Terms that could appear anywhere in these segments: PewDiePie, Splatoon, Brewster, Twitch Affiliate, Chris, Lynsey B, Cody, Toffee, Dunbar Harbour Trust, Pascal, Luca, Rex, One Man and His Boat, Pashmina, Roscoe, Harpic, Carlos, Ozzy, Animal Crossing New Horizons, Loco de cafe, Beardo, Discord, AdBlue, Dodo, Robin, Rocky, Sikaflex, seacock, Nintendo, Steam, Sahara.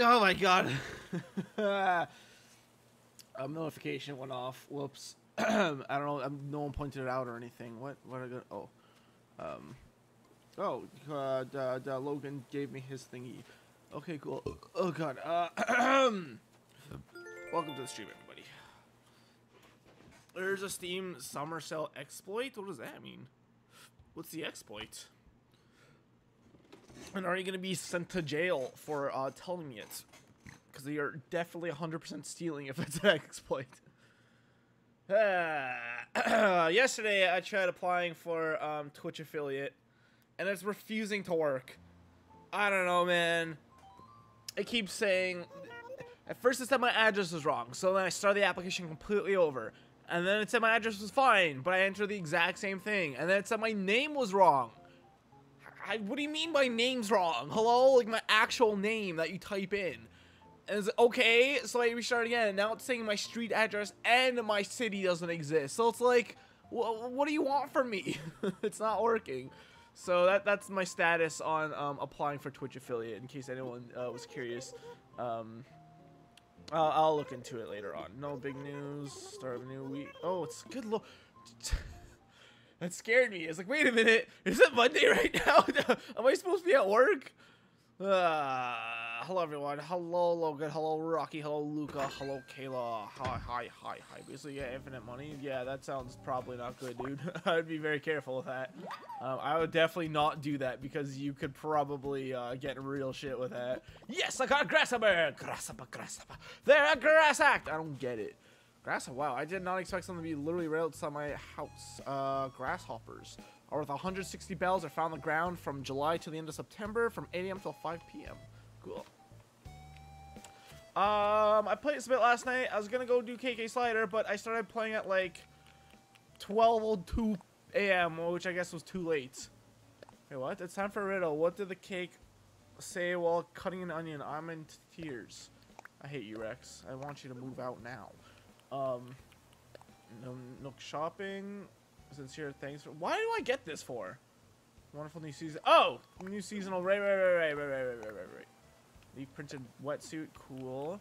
Oh my god. A notification went off. Whoops. I don't know. No one pointed it out or anything. What? Oh. Logan gave me his thingy. Okay, cool. Oh god. Welcome to the stream, everybody. There's a Steam Summer Sale exploit? What does that mean? What's the exploit? And are you going to be sent to jail for telling me it? Because they are definitely 100% stealing if it's an exploit. Yesterday, I tried applying for Twitch Affiliate, and it's refusing to work. I don't know, man. It keeps saying... At first, it said my address was wrong, so then I started the application completely over. And then it said my address was fine, but I entered the exact same thing. And then it said my name was wrong. What do you mean my name's wrong? Hello? Like, my actual name that you type in. And it's like, okay, so I restart again, and now it's saying my street address and my city doesn't exist. So it's like, what do you want from me? It's not working. So that's my status on applying for Twitch Affiliate, in case anyone was curious. I'll look into it later on. No big news. Start of a new week. Oh, it's good. Look. That scared me. It's like, wait a minute. Is it Monday right now? Am I supposed to be at work? Hello, everyone. Hello, Logan. Hello, Rocky. Hello, Luca. Hello, Kayla. Hi. Basically, yeah, infinite money. Yeah, that sounds probably not good, dude. I would be very careful with that. I would definitely not do that because you could probably get real shit with that. Yes, I got grasshopper. Grasshopper. They're a grass act. I don't get it. Grasshopper. Wow, I did not expect something to be literally right outside my house. Grasshoppers are worth 160 bells. Are found on the ground from July to the end of September, from 8 a.m. till 5 p.m. Cool. I played a bit last night. I was gonna go do KK Slider, but I started playing at like 12:02 a.m., which I guess was too late. Wait, what? It's time for a riddle. What did the cake say while cutting an onion? I'm in tears. I hate you, Rex. I want you to move out now. No Nook shopping. Sincere thanks for. Why do I get this for? Wonderful new season. Oh, new seasonal. Right. Leaf printed wetsuit, cool.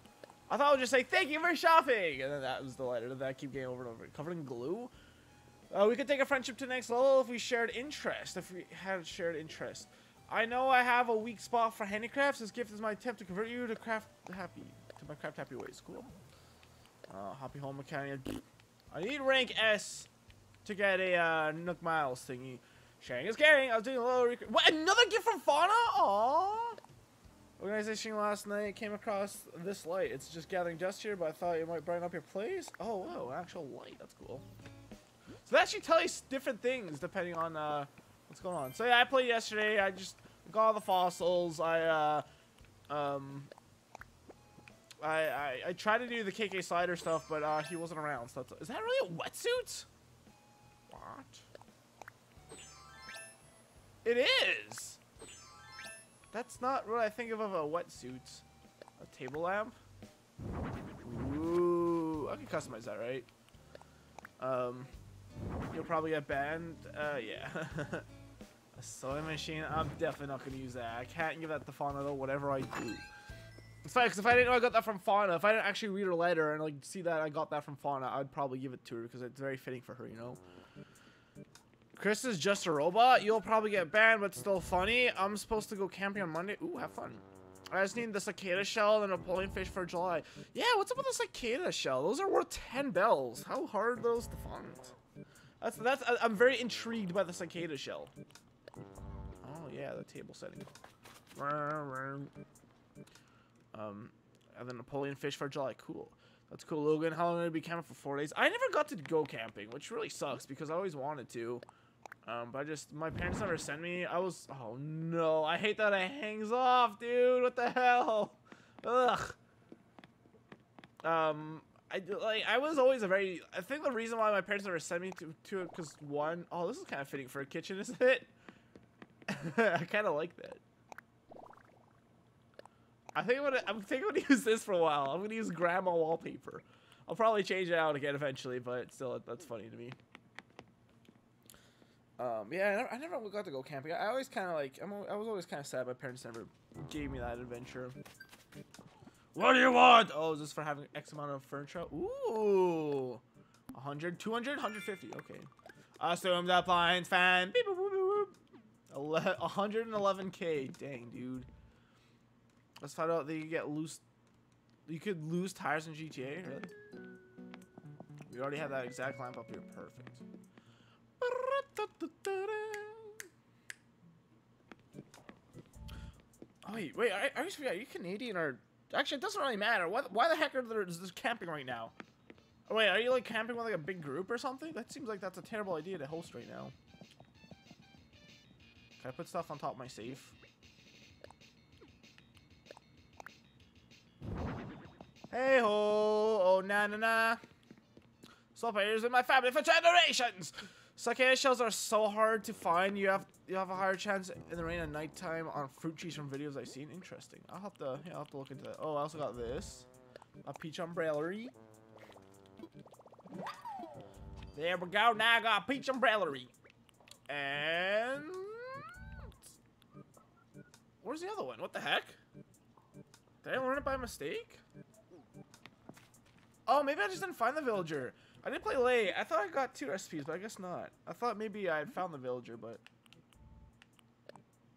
I thought I would just say thank you for shopping, and then that was the letter. Did that keep getting over and over? Covered in glue. We could take a friendship to the next level if we shared interest. If we had shared interest. I know I have a weak spot for handicrafts. This gift is my attempt to convert you to my craft happy ways. Cool. Happy home mechanic. I need rank S to get a Nook Miles thingy. Sharing is caring. I was doing a little recruit. What? Another gift from Fauna? Aww. Organization last night came across this light. It's just gathering dust here, but I thought it might brighten up your place. Oh, wow, actual light. That's cool. So that should tell you different things depending on what's going on. So yeah, I played yesterday. I just got all the fossils. I tried to do the KK Slider stuff, but he wasn't around. So that's, is that really a wetsuit? What? It is. That's not what I think of a wetsuit. A table lamp. Ooh, I can customize that, right? You'll probably get banned. Yeah. A sewing machine. I'm definitely not gonna use that. I can't give that to Fauna though. Whatever I do. It's funny because if I didn't know I got that from Fauna, if I didn't actually read her letter and like see that I got that from Fauna, I'd probably give it to her because it's very fitting for her, you know. Chris is just a robot. You'll probably get banned, but still funny. I'm supposed to go camping on Monday. Ooh, have fun. I just need the cicada shell and a Napoleon fish for July. Yeah, what's up with the cicada shell? Those are worth 10 bells. How hard are those to find? That's. I'm very intrigued by the cicada shell. Oh yeah, the table setting. And the Napoleon fish for July. Cool. That's cool, Logan. How long did I be camping for? 4 days. I never got to go camping, which really sucks because I always wanted to. But I just, my parents never sent me. I was, oh no, I hate that it hangs off, dude. What the hell? Ugh. I was always a very, I think the reason why my parents never sent me to it because one, oh, this is kind of fitting for a kitchen, isn't it? I kind of like that. I'm gonna use this for a while. I'm gonna use grandma wallpaper. I'll probably change it out again eventually, but still, that's funny to me. Yeah, I never got to go camping. I always kind of like, I was always kind of sad my parents never gave me that adventure. What do you want? Oh, is this for having X amount of furniture? Ooh, 100, 200, 150. Okay. Assume that blinds fan. 111K. Dang, dude. Let's find out that you get loose. You could lose tires in GTA, really? We already have that exact lamp up here. Perfect. Oh, wait, I just forgot. Are you Canadian or... Actually, it doesn't really matter. What? Why the heck is this camping right now? Oh, wait, are you like camping with like a big group or something? That seems like that's a terrible idea to host right now. Can I put stuff on top of my safe? Hey ho! Oh na na na! Salt players in my family for generations. Sakai shells are so hard to find. You have a higher chance in the rain at nighttime on fruit trees from videos I've seen. Interesting. I'll have to look into that. Oh, I also got this, a peach umbrellery. There we go. Now I got a peach umbrellery. And where's the other one? What the heck? Did I learn it by mistake? Oh, maybe I just didn't find the villager. I didn't play late. I thought I got 2 recipes, but I guess not. I thought maybe I had found the villager, but...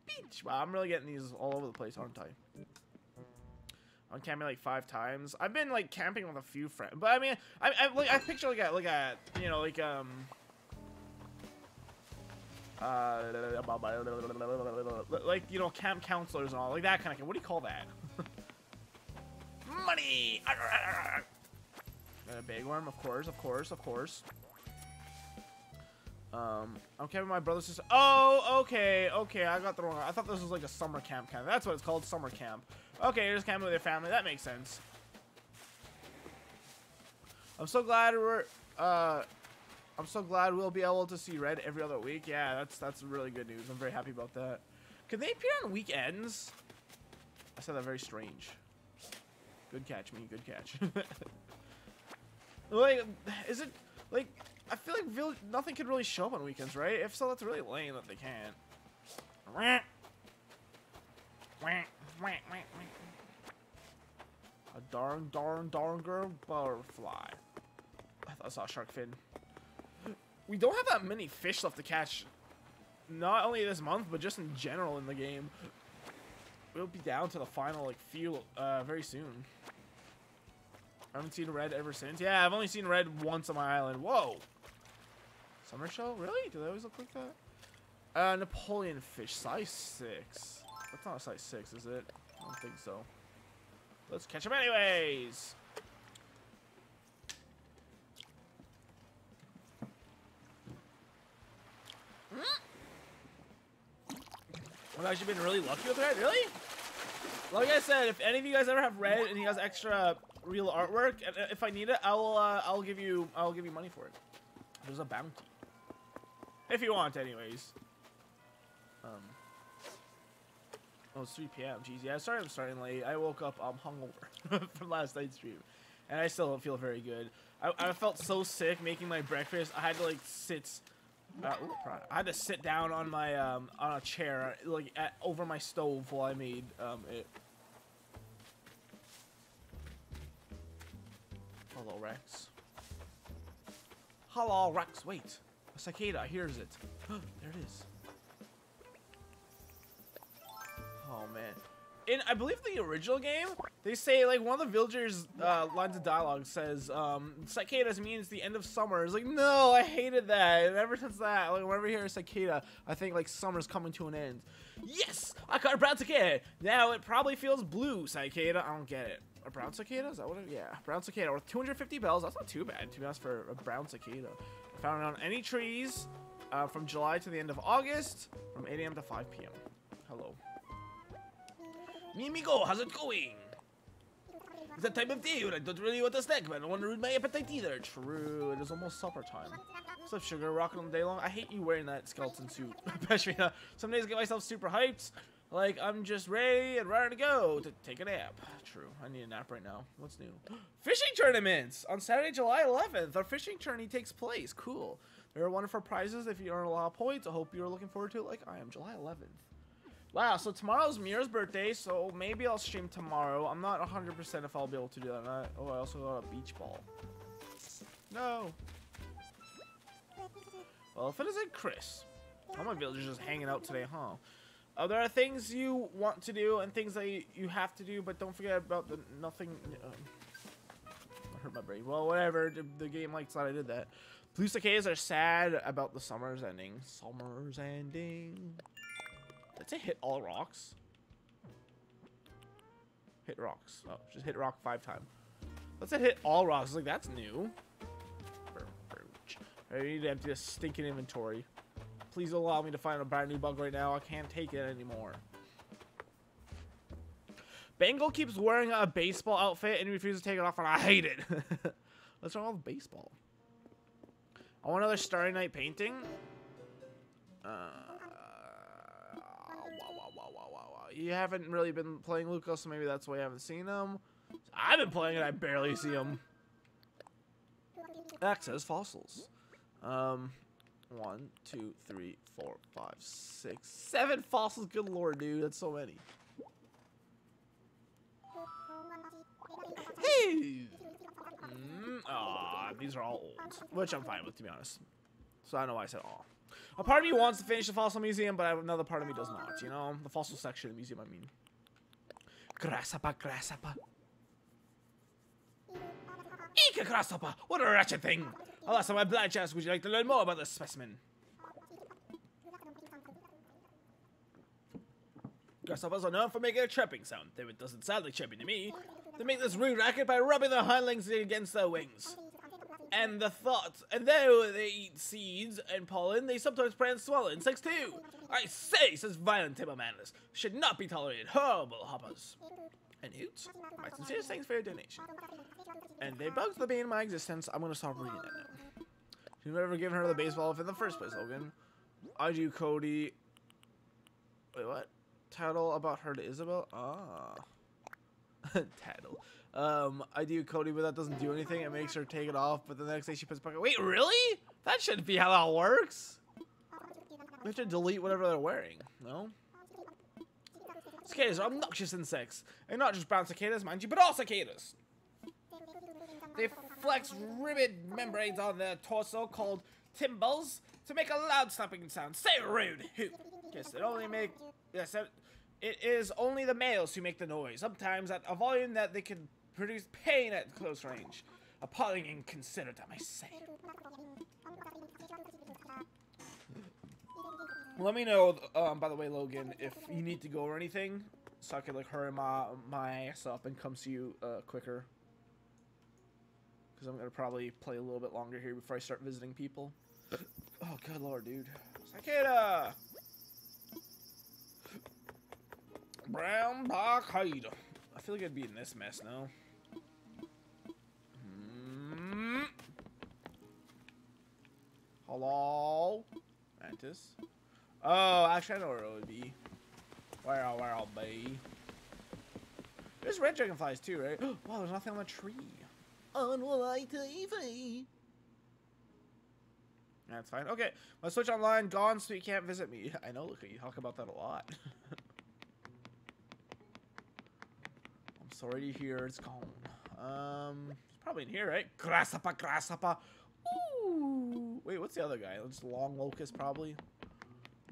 Beach! Wow, I'm really getting these all over the place, aren't I? I'm camping like 5 times. I've been like camping with a few friends, but I mean, I picture like a you know, like like, you know, camp counselors and all, like that kind of thing. What do you call that? Money. A big worm, of course. I'm camping with my brother's sister. Oh, okay, I got the wrong one. I thought this was like a summer camp. That's what it's called, summer camp. Okay, you're just camping with your family. That makes sense. I'm so glad we'll be able to see Red every other week. Yeah, that's really good news. I'm very happy about that. Can they appear on weekends? I said that very strange. Good catch, me. Good catch. Like, is it, like, I feel like nothing could really show up on weekends, right? If so, that's really lame that they can't. A darn girl butterfly. I saw a shark fin. We don't have that many fish left to catch. Not only this month, but just in general in the game. We'll be down to the final, like, few, very soon. I haven't seen Red ever since. Yeah, I've only seen Red once on my island. Whoa. Summer shell? Really? Do they always look like that? Napoleon fish. Size 6. That's not a size 6, is it? I don't think so. Let's catch them anyways. I've actually been really lucky with Red. Really? Like I said, if any of you guys ever have Red and he has extra... real artwork, and if I need it, I'll give you money for it. There's a bounty if you want, anyways. Oh, it's 3 p.m. Jeez, yeah. Sorry, I'm starting late. I woke up hungover from last night's stream, and I still don't feel very good. I felt so sick making my breakfast. I had to like sit. I had to sit down on my on a chair like over my stove while I made it. Hello, Rex. Hello, Rex. Wait. A cicada. Here's it. There it is. Oh, man. In, I believe, the original game, they say, like, one of the villagers' lines of dialogue says, cicadas means the end of summer. It's like, no, I hated that. And ever since that, like, whenever you hear a cicada, I think, like, summer's coming to an end. Yes! I caught a brown cicada. Now it probably feels blue, cicada. I don't get it. A brown cicada? Is that what it is? Yeah, brown cicada with 250 bells. That's not too bad, to be honest, for a brown cicada. I found it on any trees from July to the end of August, from 8 a.m. to 5 p.m. Hello. Mimigo, how's it going? It's that time of day when I don't really want a snack, but I don't want to ruin my appetite either. True, it is almost supper time. What's up, sugar? Rocking all day long? I hate you wearing that skeleton suit, Pashmina. Some days I get myself super hyped. Like, I'm just ready and ready to go to take a nap. True. I need a nap right now. What's new? Fishing tournaments! On Saturday, July 11th, our fishing tourney takes place. Cool. There are wonderful prizes if you earn a lot of points. I hope you're looking forward to it like I am. July 11th. Wow, so tomorrow's Mira's birthday, so maybe I'll stream tomorrow. I'm not 100% if I'll be able to do that. Oh, I also got a beach ball. No. Well, if it isn't Chris, I might be able to just hanging out today, huh? There are things you want to do and things that you have to do, but don't forget about the nothing. I hurt my brain. Well, whatever. The game likes that I did that. Blue cicadas are sad about the summer's ending. Summer's ending. That's a hit all rocks. Hit rocks. Oh, just hit rock 5 times. That's a hit all rocks. Like, that's new. I need to empty this stinking inventory. Please allow me to find a brand new bug right now. I can't take it anymore. Bengal keeps wearing a baseball outfit and refuses to take it off, and I hate it. What's wrong with baseball? I want another Starry Night painting. You haven't really been playing Luca, so maybe that's why you haven't seen him. I've been playing it. I barely see him. Axys fossils. 1, 2, 3, 4, 5, 6, 7 fossils. Good lord, dude. That's so many. Hey! Aw, these are all old. Which I'm fine with, to be honest. So I don't know why I said aw. A part of me wants to finish the fossil museum, but another part of me does not, you know? The fossil section of the museum, I mean. Grasshopper, grasshopper. Eek, a grasshopper! What a wretched thing! Alas, I'm obliged to ask, would you like to learn more about this specimen? Grasshoppers are known for making a chirping sound, though it doesn't sound like chirping to me. They make this rude racket by rubbing their hind legs against their wings. And though they eat seeds and pollen, they sometimes prey on swallow insects too. I say, says violent table manners, should not be tolerated. Horrible hoppers. And hoots, my sincerest thanks for your donation. And they bugs the bane of my existence. I'm gonna stop reading that now. You've never given her the baseball in the first place, Logan. I do, Cody. Wait, what? Tattle about her to Isabelle? Ah. Tattle. I do, Cody, but that doesn't do anything. It makes her take it off, but the next day she puts back. Wait, really? That shouldn't be how that works. We have to delete whatever they're wearing, no? Cicadas are obnoxious insects, and not just brown cicadas, mind you, but all cicadas. They flex ribbed membranes on their torso called tymbals to make a loud snapping sound. Say rude, hoot. It is only the males who make the noise, sometimes at a volume that they can produce pain at close range. Appalling and inconsiderate, I might say. Let me know, by the way, Logan, if you need to go or anything, so I can, like, hurry my ass up and come see you quicker. Because I'm going to probably play a little bit longer here before I start visiting people. Oh, good lord, dude. Cicada! Brown blockade. I feel like I'd be in this mess now. Mm. Hello? Mantis? Oh, actually I know where it would be. Where I'll be. There's red dragonflies too, right? Wow, there's nothing on the tree. On my TV. That's fine. Okay. My Switch online gone so you can't visit me. I know, Luca, you talk about that a lot. Already here, it's gone. It's probably in here, right? Grasshopper, grasshopper. Ooh. Wait, what's the other guy? It's long locust, probably.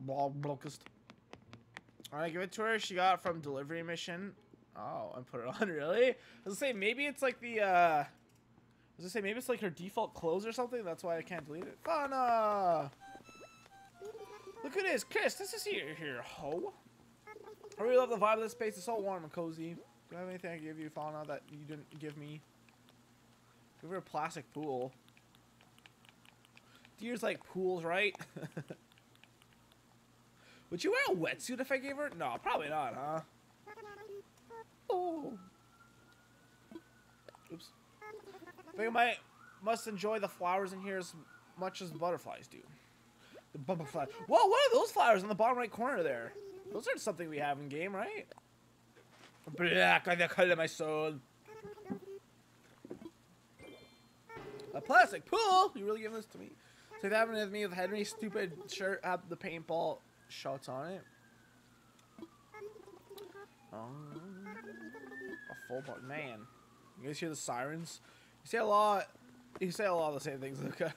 Long locust. All right, give it to her. She got it from delivery mission. Oh, and put it on. Really? I was gonna say maybe it's like the. I was gonna say maybe it's like her default clothes or something. That's why I can't delete it. Fauna. Look who it is, Chris. This is here, ho. I really love the vibe of this space. It's so warm and cozy. Do I have anything I can give you, Fauna, that you didn't give me? Give her a plastic pool. Deers like pools, right? Would you wear a wetsuit if I gave her? No, probably not, huh? Oh. Oops. I think I must enjoy the flowers in here as much as the butterflies do. The butterfly. Whoa, what are those flowers in the bottom right corner there? Those are something we have in game, right? Black like the color of my soul. A plastic pool? You really giving this to me? So that happened with me with Henry's stupid shirt had the paintball shots on it. A full block man. You guys hear the sirens? You say a lot of the same things, Luca.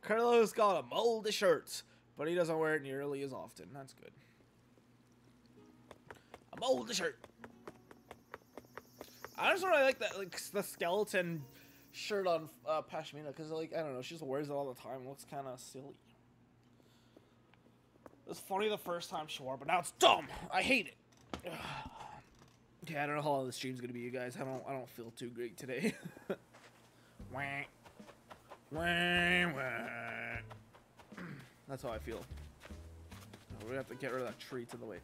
Carlos got a mold of shirts, but he doesn't wear it nearly as often. That's good. A mold of shirt. I just really like that, like the skeleton shirt on Pashmina, because like I don't know, she just wears it all the time. It looks kind of silly. It was funny the first time she wore, but now it's dumb. I hate it. Yeah, I don't know how long the stream's gonna be, you guys. I don't feel too great today. That's how I feel. We're gonna have to get rid of that tree to the way.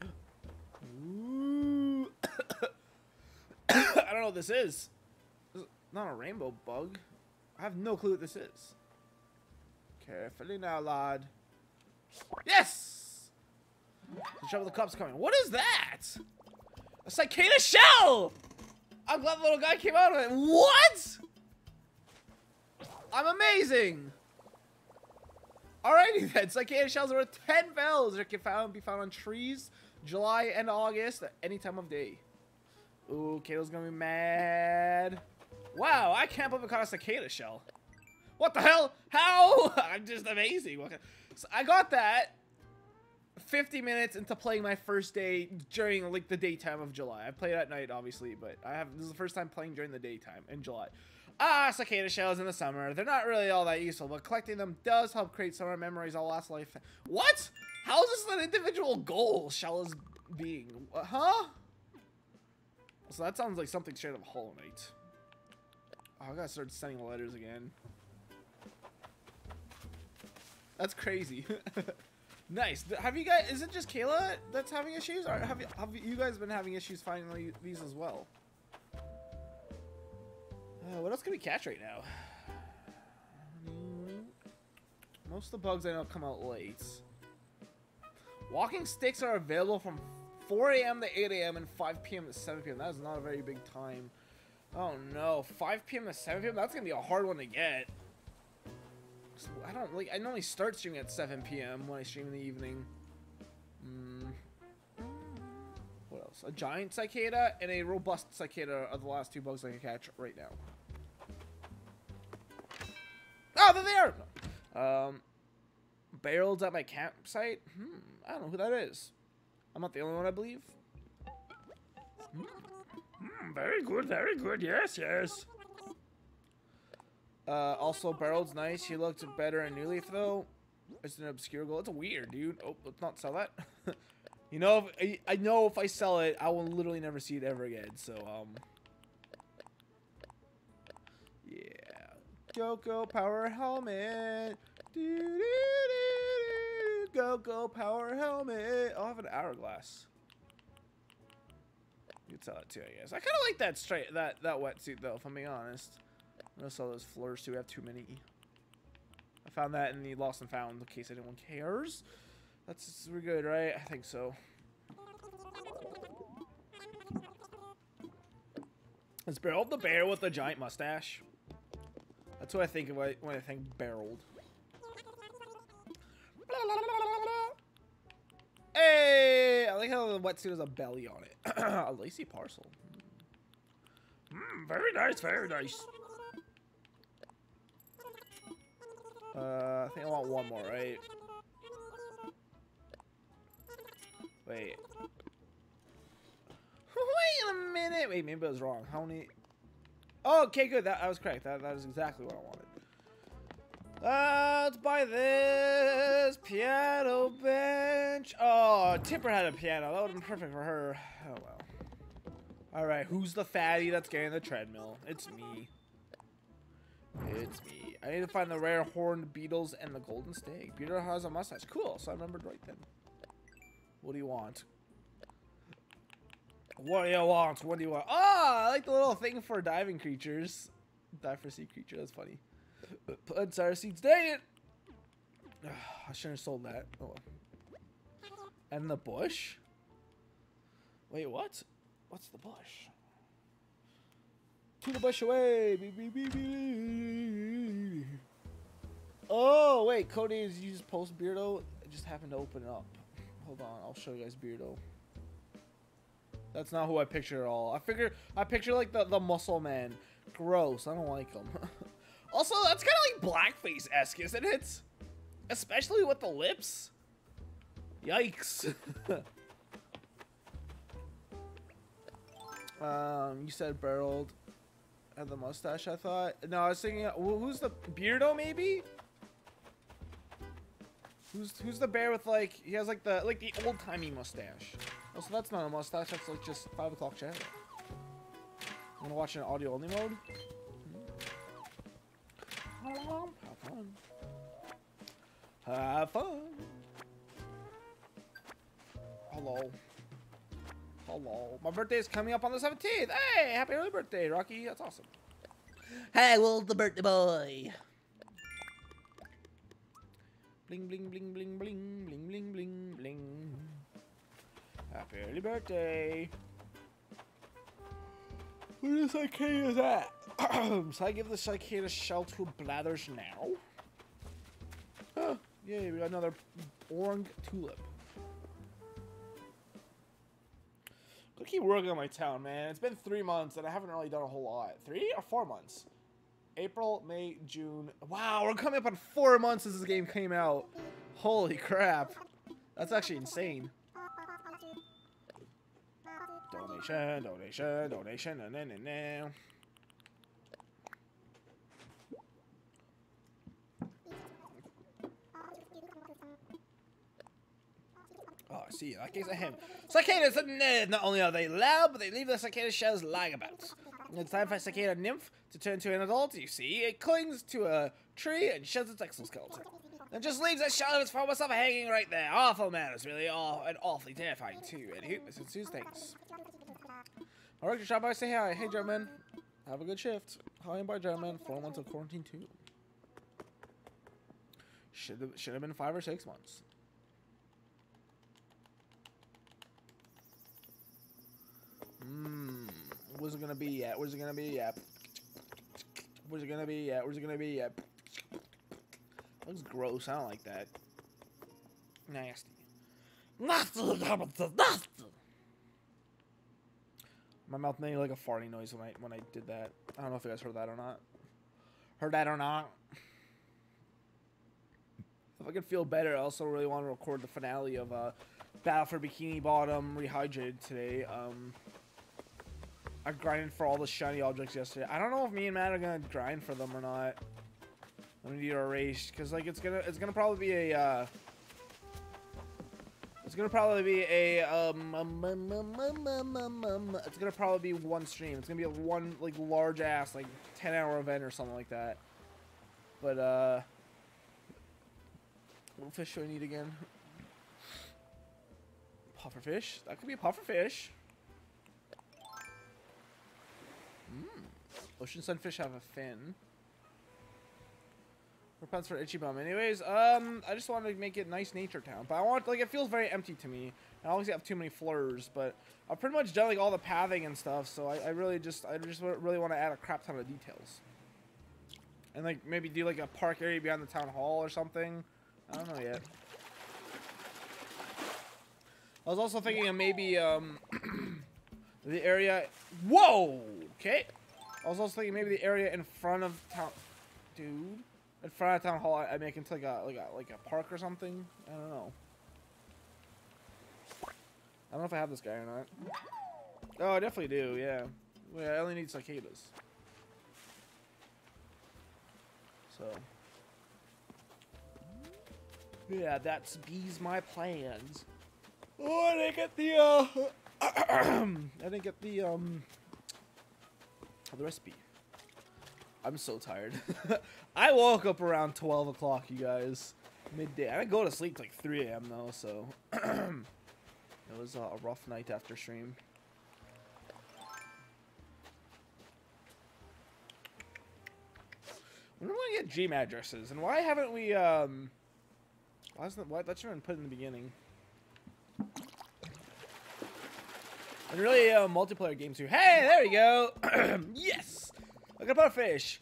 Ooh. I don't know what this is. This is not a rainbow bug. I have no clue what this is. Carefully now, lad. Yes! The trouble with the cops coming. What is that? A cicada shell! I'm glad the little guy came out of it. What? I'm amazing! Alrighty then, cicada shells are worth 10 bells. They can be found on trees, July and August, at any time of day. Ooh, Kayla's gonna be mad. Wow, I can't believe I caught a cicada shell. What the hell? How? I'm just amazing. So I got that 50 minutes into playing my first day during like the daytime of July. I played at night, obviously, but this is the first time playing during the daytime in July. Ah, cicada shells in the summer. They're not really all that useful, but collecting them does help create summer memories I'll last life. What? How is this an individual goal, shell is being? Huh? So that sounds like something straight up Hollow Knight. Oh, I gotta start sending letters again. That's crazy. Nice. Have you guys, is it just Kayla that's having issues? Or have you guys been having issues finding these as well? What else can we catch right now? Most of the bugs I know come out late. Walking sticks are available from 4 a.m. to 8 a.m. and 5 p.m. to 7 p.m. That is not a very big time. Oh no, 5 p.m. to 7 p.m. That's gonna be a hard one to get. So I don't like. I normally start streaming at 7 p.m. when I stream in the evening. What else? A giant cicada and a robust cicada are the last two bugs I can catch right now. Oh, they're there. No. Barrels at my campsite. I don't know who that is. I'm not the only one, I believe. Very good, very good. Yes, yes. Also, Barrel's nice. He looked better in New Leaf, though. It's an obscure goal. It's weird, dude. Oh, let's not sell that. You know, I know if I sell it, I will literally never see it ever again. So, yeah. Go, power helmet. Go, power helmet. I'll have an hourglass. You can sell that too, I guess. I kind of like that that wetsuit, though, if I'm being honest. I'm gonna sell those floors too. We have too many. I found that in the lost and found in case anyone cares. We're good, right? I think so. It's Barreled the bear with a giant mustache. That's what I think of when I think Barreled. Hey! I like how the wetsuit has a belly on it. A lacy parcel. Very nice, very nice. I think I want one more, right? Wait a minute. Wait, maybe I was wrong. How many? Oh, okay, good. I was correct. That is exactly what I wanted. Let's buy this piano bench. Oh, Tipper had a piano. That would have been perfect for her. Oh, well. All right, who's the fatty that's getting the treadmill? It's me. It's me. I need to find the rare horned beetles and the golden stag. Beetle has a mustache. Cool, so I remembered right then. What do you want? What do you want? What do you want? Oh, I like the little thing for diving creatures. Dive for sea creature. That's funny. Plant sour seeds. Dang it! I shouldn't have sold that. Oh. And the bush? Wait, what? What's the bush? To the bush away! Oh, wait, Cody, did you just post Beardo? I just happened to open it up. Hold on, I'll show you guys Beardo. That's not who I picture at all. I picture like the muscle man. Gross, I don't like him. Also, that's kind of like blackface-esque, isn't it? Especially with the lips. Yikes. You said Barrel had the mustache, I thought. No, I was thinking, who's the Beardo? Maybe. Who's the bear with like he has like the old timey mustache? Also, that's not a mustache. That's like just 5 o'clock chat. I'm gonna watch an audio only mode. Have fun. Have fun. Hello. Hello. My birthday is coming up on the 17th. Hey, happy early birthday, Rocky. That's awesome. Hey, Will, the birthday boy. Bling, bling, bling, bling, bling, bling, bling, bling, bling. Happy early birthday. What is the cicada that? So I give the cicada shout who blathers now. Huh. Yay, we got another orange tulip. I keep working on my town, man. It's been 3 months, and I haven't really done a whole lot. 3 or 4 months? April, May, June. Wow, we're coming up on 4 months since this game came out. Holy crap. That's actually insane. Donation, donation, donation, na na na na. Oh, I see. That case of him. Cicadas, not only are they loud, but they leave their cicada shells lying about. It's time for a cicada nymph to turn to an adult, you see. It clings to a tree and sheds its exoskeleton. And just leaves that shell of its former self hanging right there. Awful manners, really. Oh, and awfully terrifying, too. And who misses whose things? All right, shop, I say hi. Hey, German. Have a good shift. Hi, bye, German. 4 months of quarantine, too. Should have been 5 or 6 months. Where's it gonna be at? Where's it gonna be at? Where's it gonna be at? Where's it gonna be at? That looks gross. I don't like that. Nasty. My mouth made like a farting noise when I did that. I don't know if you guys heard that or not. Heard that or not? If I could feel better, I also really want to record the finale of Battle for Bikini Bottom Rehydrated today. I grinded for all the shiny objects yesterday. I don't know if me and Matt are gonna grind for them or not. I'm gonna need a race because like it's gonna probably be a it's gonna probably be one stream. It's gonna be a one like large ass like 10-hour event or something like that. But what fish do I need again? Puffer fish. That could be a puffer fish. Ocean sunfish have a fin. Repents for itchy bum. Anyways, I just wanted to make it nice nature town, but I want like it feels very empty to me. I always have too many flurs, but I've pretty much done like all the pathing and stuff, so I really want to add a crap ton of details. And like maybe do like a park area beyond the town hall or something. I don't know yet. I was also thinking of maybe the area. Whoa. Okay. I was also thinking maybe the area in front of town, dude. In front of town hall, I make into like a park or something. I don't know. I don't know if I have this guy or not. Oh, I definitely do. Yeah. Wait, I only need cicadas. So. Yeah, that's bees my plans. Oh, I didn't get the I didn't get the recipe. I'm so tired. I woke up around 12 o'clock, you guys. Midday. I didn't go to sleep like 3 a.m. though, so it was a rough night after stream. We're gonna get gym addresses, and why haven't we? Why isn't that? Why that should have been put in the beginning. And really, multiplayer games too. Hey, there we go. Yes! Look at puffer fish.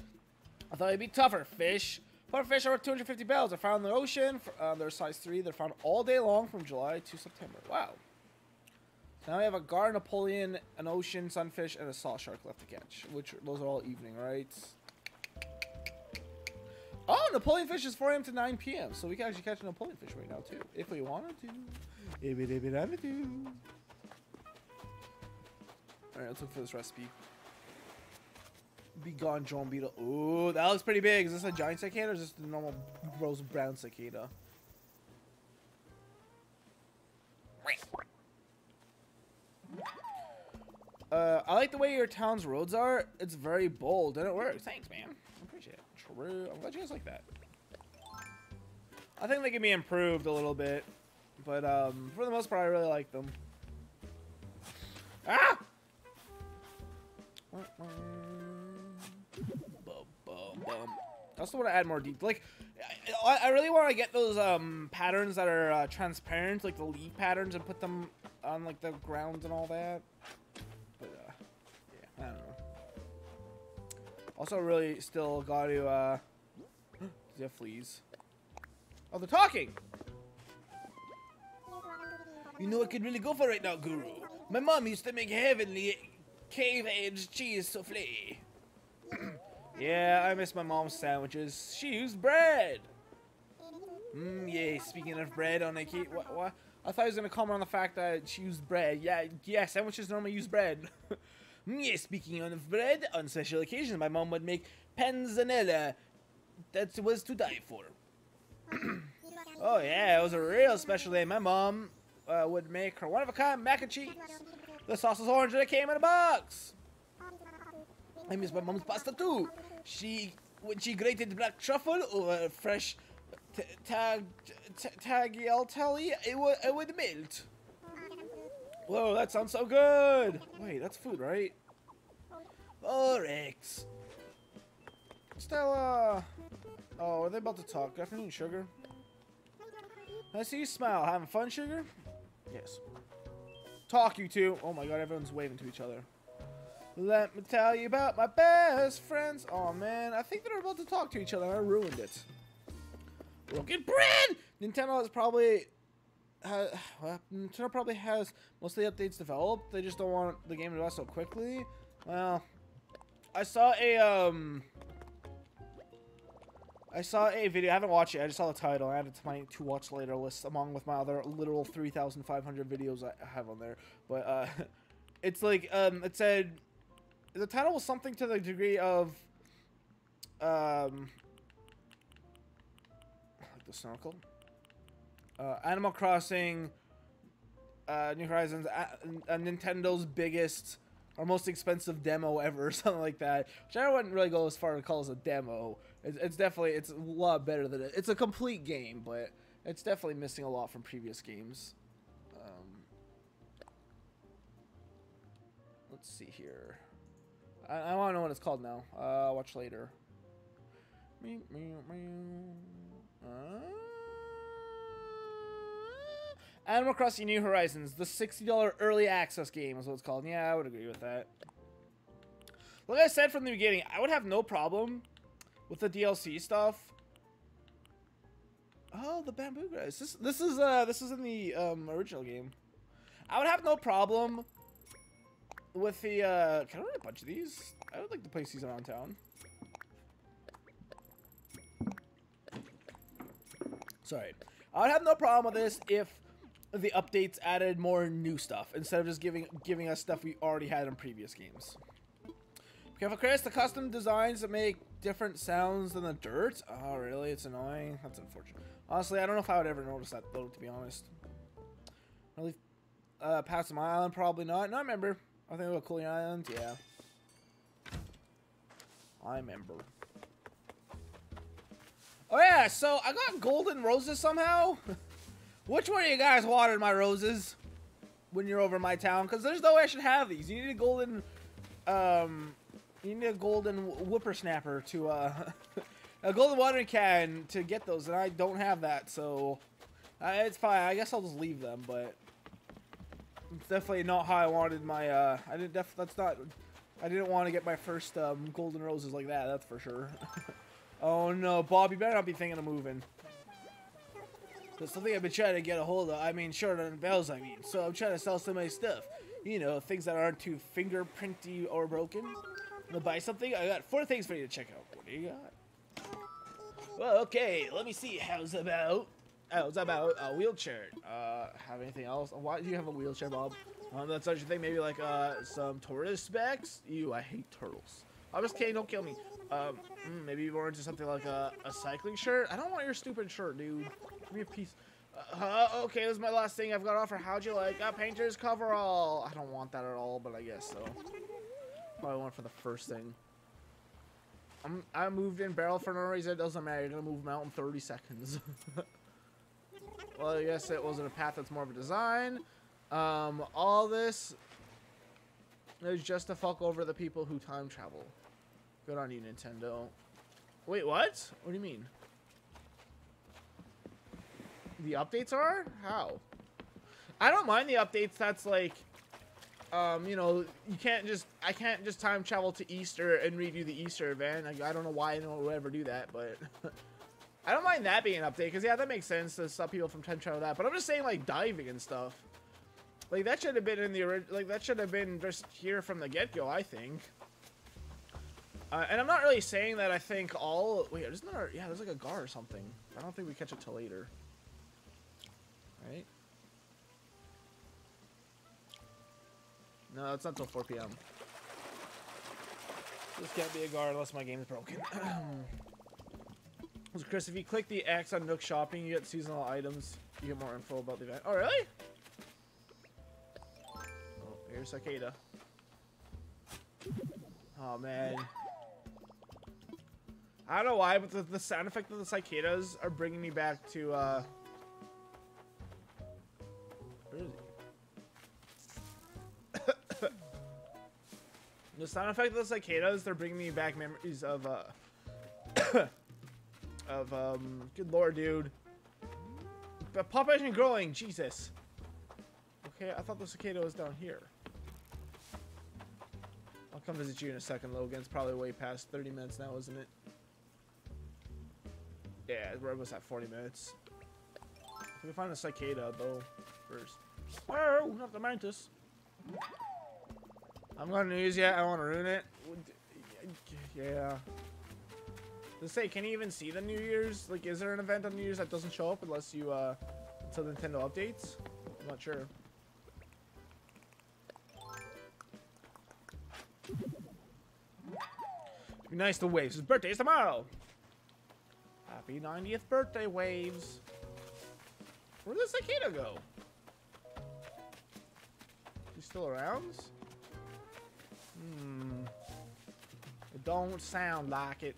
I thought it'd be tougher, fish. Puffer fish over 250 bells are found in the ocean. They're size 3. They're found all day long from July to September. Wow. So now we have a gar, Napoleon, an ocean sunfish, and a saw shark left to catch. Which, those are all evening, right? Oh, Napoleon fish is 4 a.m. to 9 p.m. So we can actually catch a Napoleon fish right now, too. If we wanted to. If we wanted to. Alright, let's look for this recipe. Be gone, John Beetle. Ooh, that looks pretty big. Is this a giant cicada or is this the normal rose brown cicada? I like the way your town's roads are. It's very bold and it works. Thanks, man. I appreciate it. True. I'm glad you guys like that. I think they can be improved a little bit, but for the most part, I really like them. Ah! I also want to add more detail. Like, I really want to get those patterns that are transparent, like the leaf patterns, and put them on like the ground and all that. But yeah, I don't know. Also, really still got to. Do you have fleas? Oh, they're talking. You know, I could really go for right now, Guru. My mom used to make heavenly cave-aged cheese souffle. Yeah, I miss my mom's sandwiches. She used bread. Yeah, speaking of bread on a cake, what? I thought I was gonna comment on the fact that she used bread. Yeah, sandwiches normally use bread. Yeah, speaking of bread, on special occasions, my mom would make panzanella. That was to die for. Oh yeah, it was a real special day. My mom would make her one-of-a-kind mac and cheese. The sauce was orange and it came in a box. I miss my mom's pasta too. When she grated black truffle or fresh tagliatelle, it would melt. Whoa, that sounds so good. Wait, that's food, right? Oh, Rex. Stella. Oh, are they about to talk? Good afternoon, sugar. I see you smile. Having fun, sugar? Yes. Talk, you two. Oh my god, everyone's waving to each other. Let me tell you about my best friends. Oh man, I think they're about to talk to each other. I ruined it. Broken bread. Nintendo has probably has most of the updates developed. They just don't want the game to run so quickly. Well, I saw a video. I haven't watched it. I just saw the title. I added to my to watch later list along with my other literal 3,500 videos I have on there. But it's like it said. The title was something to the degree of, like the snorkel, Animal Crossing, New Horizons, Nintendo's biggest or most expensive demo ever, or something like that. Which I wouldn't really go as far to call as a demo. It's definitely, it's a lot better than it. It's a complete game, but it's definitely missing a lot from previous games. Let's see here. I want to know what it's called now. Watch later. Animal Crossing New Horizons, the $60 early access game is what it's called. Yeah, I would agree with that. Like I said from the beginning, I would have no problem with the DLC stuff. Oh, the bamboo guys. This is in the original game. I would have no problem with the, can I run a bunch of these? I would like to place these around town. Sorry. I would have no problem with this if the updates added more new stuff instead of just giving us stuff we already had in previous games. Be careful, Chris. The custom designs that make different sounds than the dirt. Oh, really? It's annoying. That's unfortunate. Honestly, I don't know if I would ever notice that, though, to be honest. Really, past my island? Probably not. No, I remember. I think about Cooley Island, yeah. I remember. Oh yeah, so I got golden roses somehow. Which one of you guys watered my roses when you're over my town? Because there's no way I should have these. You need a golden, whippersnapper to a golden watering can to get those, and I don't have that, so it's fine. I guess I'll just leave them, but. It's definitely not how I wanted my, I didn't want to get my first, golden roses like that, that's for sure. Oh no, Bob, you better not be thinking of moving. That's something I've been trying to get a hold of. I mean, short on bells, I mean. So I'm trying to sell some of my stuff. You know, things that aren't too fingerprinty or broken. Wanna buy something? I got 4 things for you to check out. What do you got? Well, okay, let me see. How's about a wheelchair? Have anything else? Why do you have a wheelchair, Bob? That's such a thing. Maybe like some tortoise specs? Ew, I hate turtles. I'm just kidding. Don't kill me. Maybe you were into something like a cycling shirt. I don't want your stupid shirt, dude. Give me a piece. Okay, this is my last thing I've got to offer. How'd you like a painter's coverall? I don't want that at all, but I guess so. Probably want for the first thing. I moved in Barrel for no reason. It doesn't matter. You're gonna move them out in 30 seconds. Well, I guess it wasn't a path. That's more of a design. All this is just to fuck over the people who time travel. Good on you, Nintendo. Wait, what? What do you mean? The updates are? How? I don't mind the updates. That's like, you know, you can't just, I can't just time travel to Easter and redo the Easter event. I don't know why anyone would ever do that, but I don't mind that being an update. Because, yeah, that makes sense to stop people from time travel that. But I'm just saying, like, diving and stuff. Like, that should have been in the original, like, that should have been just here from the get-go, I think. And I'm not really saying that I think all... Wait, there's another... Yeah, there's like a gar or something. I don't think we catch it till later. Right? No, it's not till 4 p.m. This can't be a gar unless my game is broken. Chris, if you click the X on Nook Shopping, you get seasonal items. You get more info about the event. Oh, really? Oh, here's Cicada. Oh, man. I don't know why, but the sound effect of the cicadas are bringing me back to, where is he? The sound effect of the cicadas, they're bringing me back memories of, good lord, dude. But population growing, Jesus. Okay, I thought the cicada was down here. I'll come visit you in a second, Logan. It's probably way past 30 minutes now, isn't it? Yeah, we're almost at 40 minutes. If we find a cicada, though, first. Oh, not the mantis. I'm going to use it. I don't want to ruin it. Yeah. Let's say, can you even see the New Year's? Like, is there an event on New Year's that doesn't show up unless you, until Nintendo updates? I'm not sure. It'd be nice to Waves. His birthday is tomorrow. Happy 90th birthday, Waves. Where did the cicada go? Is he still around? Hmm. It don't sound like it.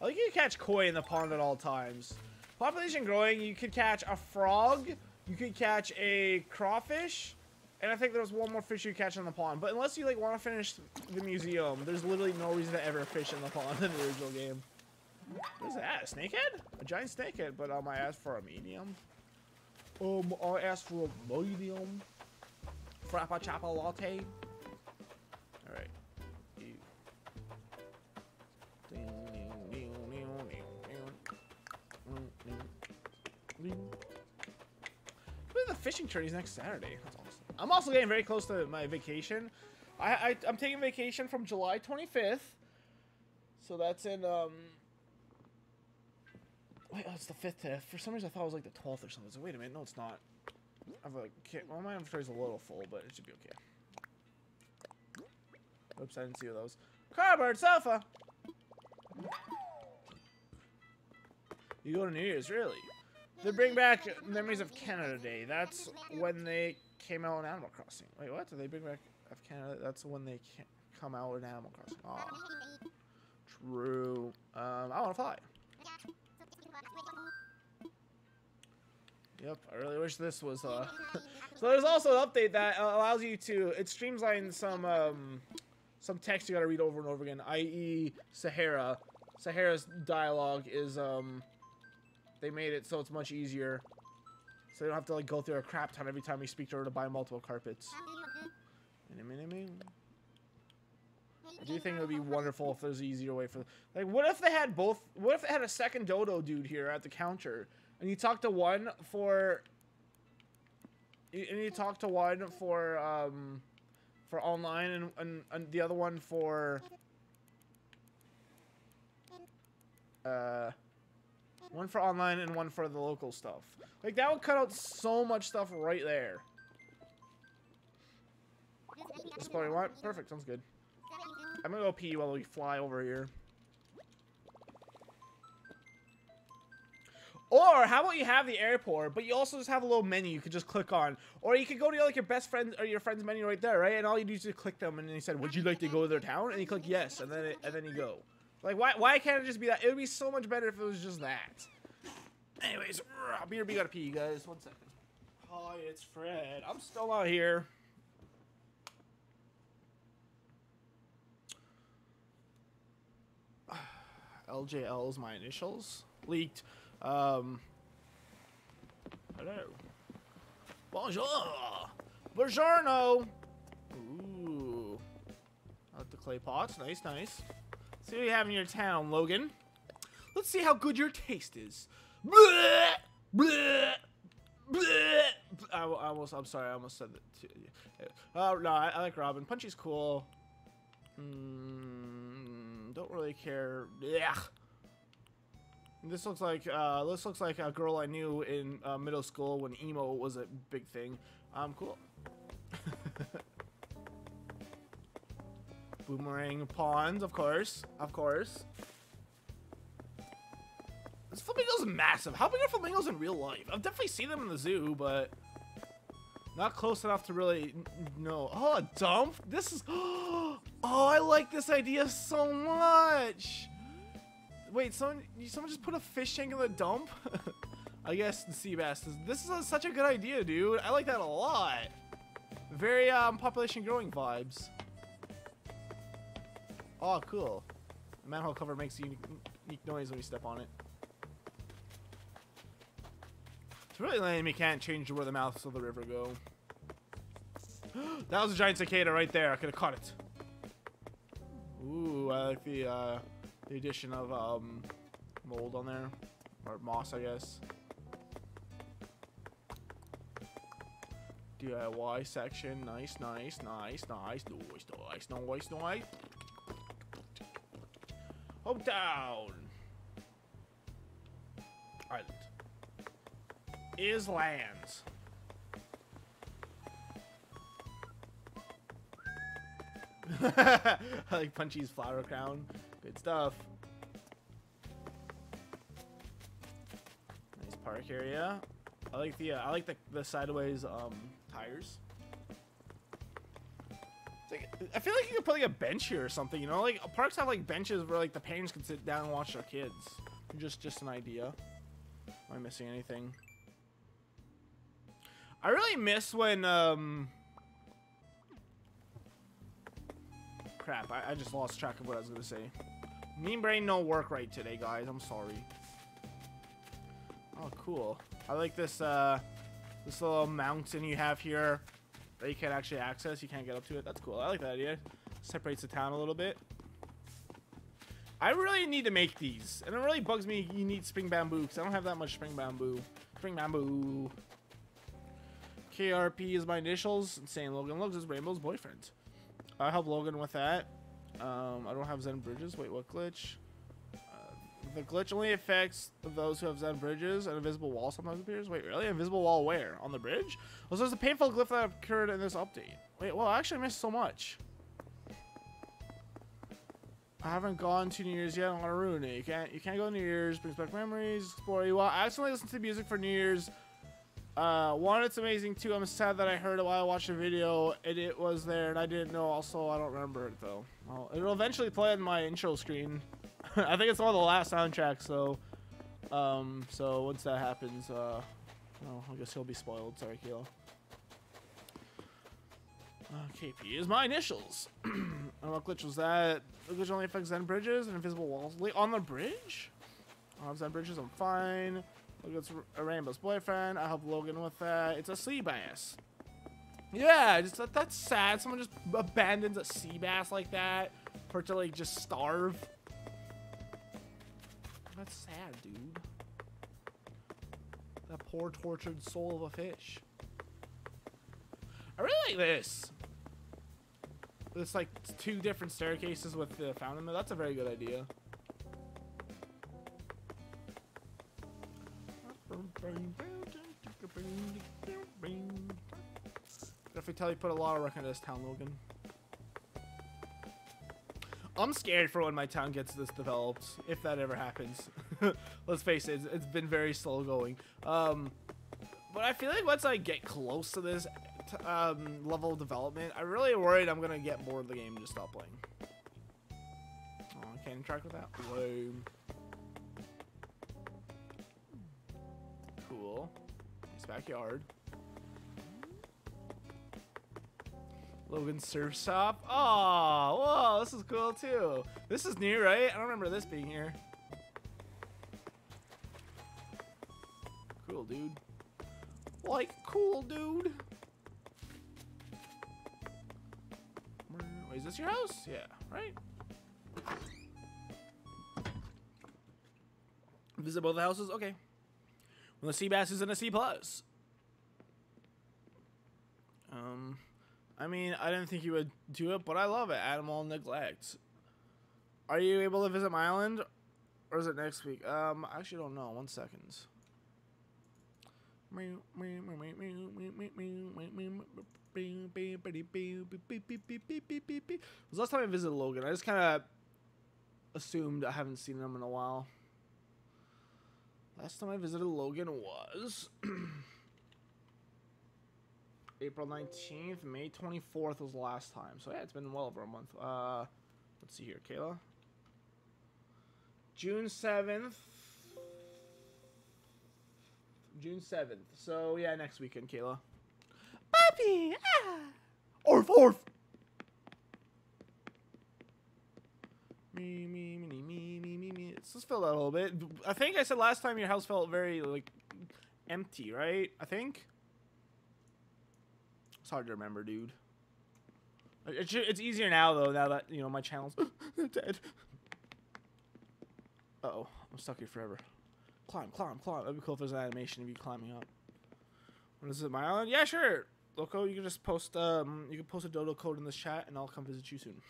I think you can catch koi in the pond at all times. Population growing, you could catch a frog. You could catch a crawfish. And I think there was one more fish you catch in the pond. But unless you, like, want to finish the museum, there's literally no reason to ever fish in the pond in the original game. What is that? A snakehead? A giant snakehead, but I asked for a medium. I asked for a medium. Frappa chapa latte. Alright. The fishing tourney's next Saturday. That's awesome. I'm also getting very close to my vacation. I'm taking vacation from July 25th. So that's in, wait, oh, it's the 5th today. For some reason, I thought it was like the 12th or something. So wait a minute. No, it's not. I have a kid. Well, my inventory's a little full, but it should be okay. Oops, I didn't see those. Cardboard sofa! You go to New Year's, really? They bring back memories of Canada Day. That's when they came out in Animal Crossing. Wait, what? Did they bring back of Canada? That's when they come out in Animal Crossing. Oh, true. I want to fly. Yep, I really wish this was. So there's also an update that allows you to. It streamlines some text you got to read over and over again. I.e., Sahara. Sahara's dialogue is They made it so it's much easier. So you don't have to like go through a crap ton every time you speak to her to buy multiple carpets. I do think it would be wonderful if there's an easier way for them. Like, what if they had both? What if they had a second Dodo dude here at the counter, and you talk to one for, for online, and the other one for, one for online and one for the local stuff. Like, that would cut out so much stuff right there. That's what I want. Perfect, sounds good. I'm gonna go pee while we fly over here. Or how about you have the airport, but you also just have a little menu you could just click on. Or you could go to like your best friend or your friend's menu right there, right? And all you do is just click them, and then you said, "Would you like to go to their town?" And you click yes, and then it, and then you go. Like, why can't it just be that? It would be so much better if it was just that. Anyways, I'll be here. We gotta pee, you guys. 1 second. Hi, it's Fred. I'm still out here. LJL is my initials. Leaked. Hello. Bonjour. Buongiorno. Ooh. I like the clay pots. Nice, nice. See what you have in your town, Logan. Let's see how good your taste is. Bleh, bleh, bleh. I'm sorry, I almost said that to you. Oh, no, I like Robin. Punchy's cool. Don't really care. Yeah. This looks like a girl I knew in middle school when emo was a big thing. Cool. Boomerang pawns, of course. Of course. This flamingo's massive. How big are flamingos in real life? I've definitely seen them in the zoo, but not close enough to really know. Oh, a dump? This is... Oh, I like this idea so much. Wait, someone just put a fish tank in the dump? I guess the sea bass. This is such a good idea, dude. I like that a lot. Very population growing vibes. Oh, cool. The manhole cover makes a unique noise when you step on it. It's really lame you can't change where the mouths of the river go. That was a giant cicada right there. I could have caught it. Ooh, I like the addition of mold on there. Or moss, I guess. DIY section. Nice, nice, nice, nice. Nice, nice, nice, nice. Home down. Island. Is lands. I like Punchy's flower crown. Good stuff. Nice park area. I like the I like the sideways tires. Like, I feel like you could put like a bench here or something, you know? Like parks have like benches where like the parents can sit down and watch their kids. Just an idea. Am I missing anything? I really miss when crap, I just lost track of what I was gonna say. Mean brain no work right today, guys. I'm sorry. Oh, cool. I like this this little mountain you have here. That you can't actually access, you can't get up to it. That's cool. I like that idea. Separates the town a little bit. I really need to make these, and it really bugs me. You need spring bamboo because I don't have that much spring bamboo. Spring bamboo. KRP is my initials. Insane Logan. Logan's is Rainbow's boyfriend. I help Logan with that. I don't have Zen bridges. Wait, what glitch? The glitch only affects those who have Zen bridges. An invisible wall sometimes appears. Wait, really? An invisible wall where? On the bridge? Well, so there's a painful glitch that occurred in this update. Wait, well, I actually missed so much. I haven't gone to New Year's yet. I don't want to ruin it. You can't go to New Year's. Brings back memories. Explore you. Well, I accidentally listened to music for New Year's. One, it's amazing. Two, I'm sad that I heard it while I watched a video and it was there and I didn't know. Also, I don't remember it though. Well, it'll eventually play on my intro screen. I think it's one of the last soundtracks, so so once that happens, well, I guess he'll be spoiled. Sorry, Kayla. KP is my initials. I don't know what glitch was that. The glitch only affects Zen bridges and invisible walls. Wait, on the bridge? I don't have Zen bridges, I'm fine. Look, it's a Rainbow's boyfriend. I help Logan with that. It's a sea bass. Yeah, just that's sad. Someone just abandons a sea bass like that. for it to like just starve. That's sad, dude. That poor tortured soul of a fish. I really like this. It's like two different staircases with the fountain. That's a very good idea. Definitely tell you put a lot of work into this town, Logan. I'm scared for when my town gets this developed, if that ever happens. Let's face it, it's been very slow going. But I feel like once I get close to this level of development, I'm really worried I'm gonna get bored of the game and just stop playing. Oh, I can't interact with that. Whoa. Cool. Nice backyard. Logan Surf Shop. Oh, whoa, this is cool too. This is new, right? I don't remember this being here. Cool, dude. Like, cool, dude. Wait, is this your house? Yeah, right? Visit both the houses? Okay. When the sea bass is in a C+. I mean, I didn't think you would do it, but I love it. Animal neglect. Are you able to visit my island? Or is it next week? I actually don't know. 1 second. It was last time I visited Logan. I just kind of assumed I haven't seen him in a while. Last time I visited Logan was... April 19th, May 24th was the last time. So yeah, it's been well over a month. Let's see here, Kayla. June 7th. June 7th. So yeah, next weekend, Kayla. Puppy! Ah! Orf, orf! Me. Let's just fill that a little bit. I think I said last time your house felt very, like, empty, right? I think? It's hard to remember, dude. It's easier now, though, now that, you know, my channel's dead. Uh-oh. I'm stuck here forever. Climb. That'd be cool if there's an animation of you climbing up. What is it, my island? Yeah, sure. Loco, you can just post, you can post a Dodo code in this chat, and I'll come visit you soon.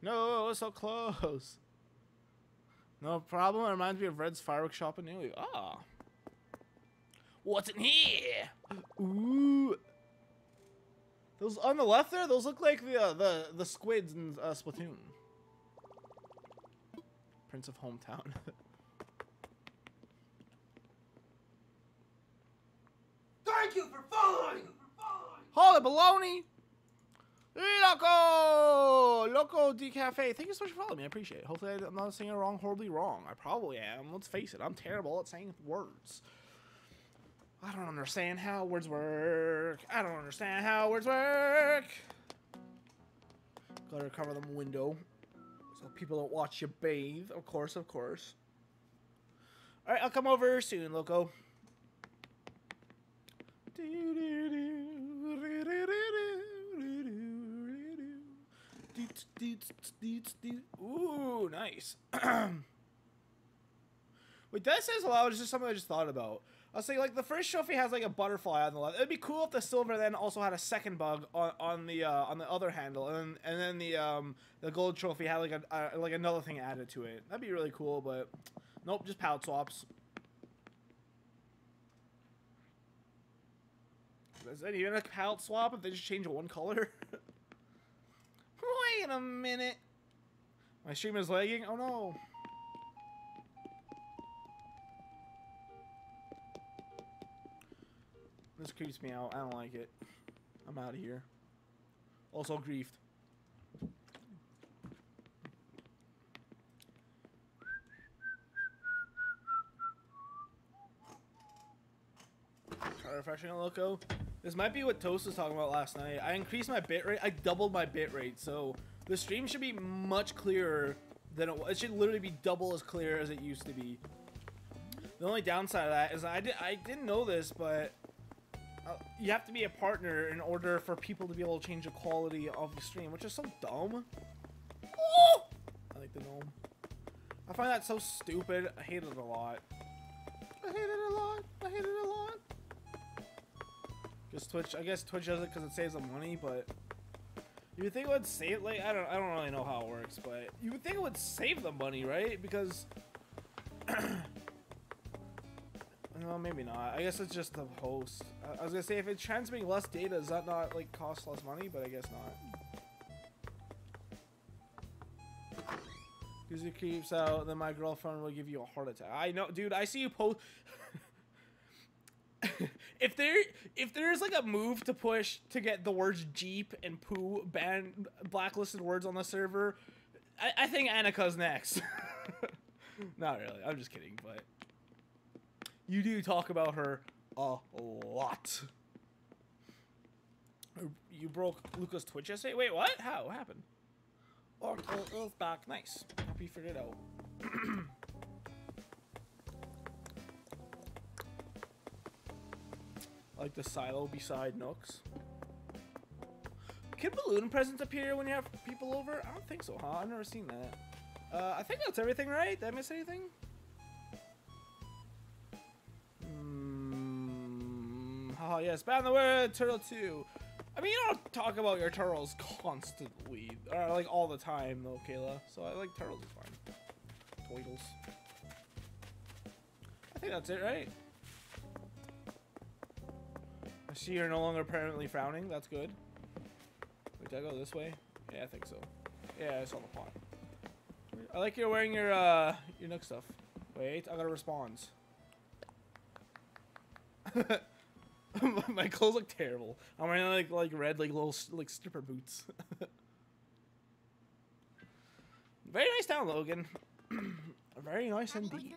No, so close. No problem. It reminds me of Red's fireworks shop in New York. Ah. What's in here? Ooh. Those on the left there, those look like the squids in Splatoon. Prince of Hometown. Thank you for following! Holy baloney! Loco de cafe. Thank you so much for following me. I appreciate it. Hopefully I'm not saying it wrong, horribly wrong. I probably am. Let's face it. I'm terrible at saying words. I don't understand how words work. Gotta cover the window so people don't watch you bathe. Of course. All right, I'll come over soon, Loco. Ooh, nice. Wait, that says a lot. It's just something I just thought about. I was saying, like, the first trophy has like a butterfly on the left. It'd be cool if the silver then also had a second bug on the other handle, and then the gold trophy had like a like another thing added to it. That'd be really cool, but nope, just palette swaps. Is that even a palette swap if they just change one color? Wait a minute. My stream is lagging. Oh no. This creeps me out. I don't like it. I'm out of here. Also griefed. Try refreshing a Loco. This might be what Toast was talking about last night. I increased my bitrate. I doubled my bitrate, so the stream should be much clearer than it was. It should literally be double as clear as it used to be. The only downside of that is I didn't know this, but You have to be a partner in order for people to be able to change the quality of the stream, which is so dumb. Oh! I like the gnome. I find that so stupid. I hate it a lot. I hate it a lot. I hate it a lot. Just Twitch. I guess Twitch does it because it saves them money, but you would think it would save. Like I don't really know how it works, but you would think it would save them money, right? Because no, maybe not. I guess it's just the host. I was gonna say if it's transmitting less data, does that not like cost less money? But I guess not. Because it creeps out, then my girlfriend will give you a heart attack. I know, dude. I see you post. If there's like a move to push to get the words Jeep and poo banned, blacklisted words on the server, I think Annika's next. Not really. I'm just kidding, but you do talk about her a lot. You broke Luca's Twitch yesterday? Wait, what? How? What happened? Oh, Kayla's back. Nice. Hope you figured it out. Like the silo beside Nook's. Can balloon presents appear when you have people over? I don't think so, huh? I've never seen that. I think that's everything, right? Did I miss anything? Oh, yes. Ban the word, turtle 2. I mean, you don't talk about your turtles constantly. Or, like, all the time, though, Kayla. So, I like turtles is fine. Toidles. I think that's it, right? I see you're no longer permanently frowning. That's good. Wait, did I go this way? Yeah, I think so. Yeah, I saw the pot. I like you're wearing your Nook stuff. Wait, I gotta respond. My clothes look terrible. I'm wearing like red little like stripper boots. Very nice town, Logan. Very nice indeed.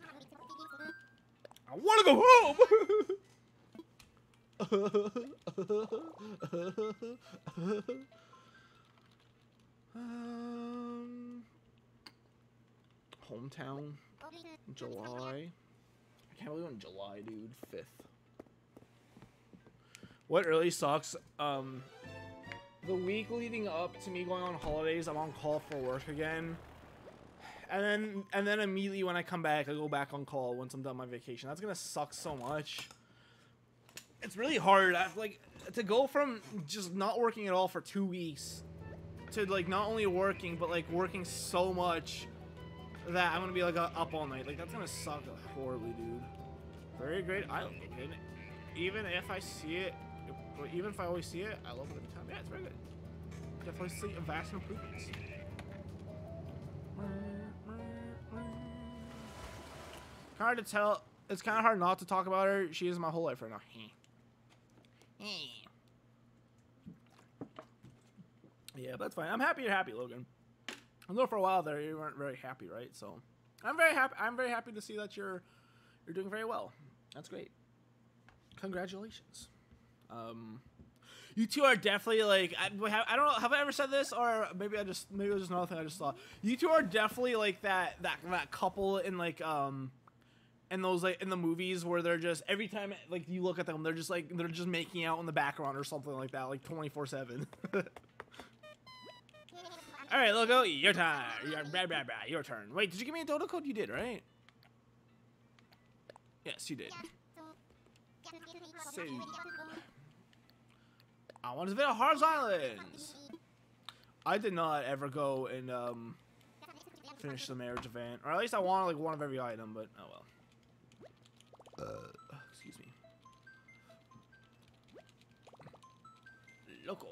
I wanna go home. Hometown, July. I can't believe on July, dude. 5th. What really sucks, the week leading up to me going on holidays, I'm on call for work again. And then immediately when I come back, I go back on call once I'm done my vacation. That's gonna suck so much. It's really hard. I, like, to go from just not working at all for 2 weeks to, like, not only working, but, like, working so much that I'm gonna be, like, up all night. Like, that's gonna suck horribly, dude. Very great. I don't get it. Even if I see it, even if I always see it, I love it every time. Yeah, it's very good. Definitely see a vast improvements. Hard to tell. It's kind of hard not to talk about her. She is my whole life right now. Yeah, but that's fine. I'm happy you're happy, Logan. I know for a while there you weren't very happy, right? So I'm very happy. I'm very happy to see that you're doing very well. That's great. Congratulations. You two are definitely like, I don't know, have I ever said this, or maybe it was just another thing I just saw. You two are definitely like that couple in like in those like in the movies where they're just every time like you look at them they're just making out in the background or something like that, like 24/7. All right, Loco, your time. Your turn. Wait, did you give me a Dodo code? You did, right? Yes, you did. Save. I want to visit Hard Islands. I did not ever go and finish the marriage event, or at least I wanted like one of every item, but oh well. Excuse me. Local.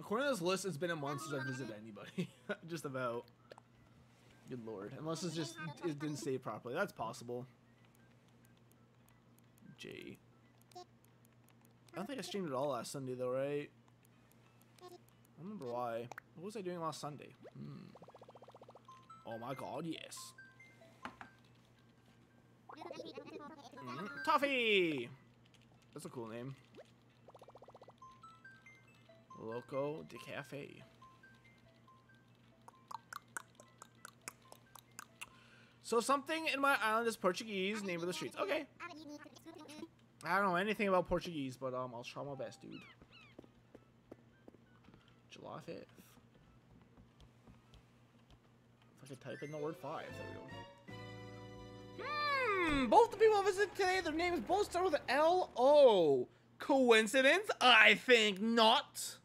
According to this list, it's been a month since I visited anybody. Just about. Good lord. Unless it's just it didn't save properly. That's possible. I don't think I streamed at all last Sunday though, right? I don't remember why. What was I doing last Sunday? Oh my god, yes. Toffee! That's a cool name. Loco de Cafe. So something in my island is Portuguese, name of the streets. Okay. I don't know anything about Portuguese, but I'll try my best, dude. July 5th. If I could type in the word 5, there we go. Both the people I visited today, their names both start with L-O. Coincidence? I think not.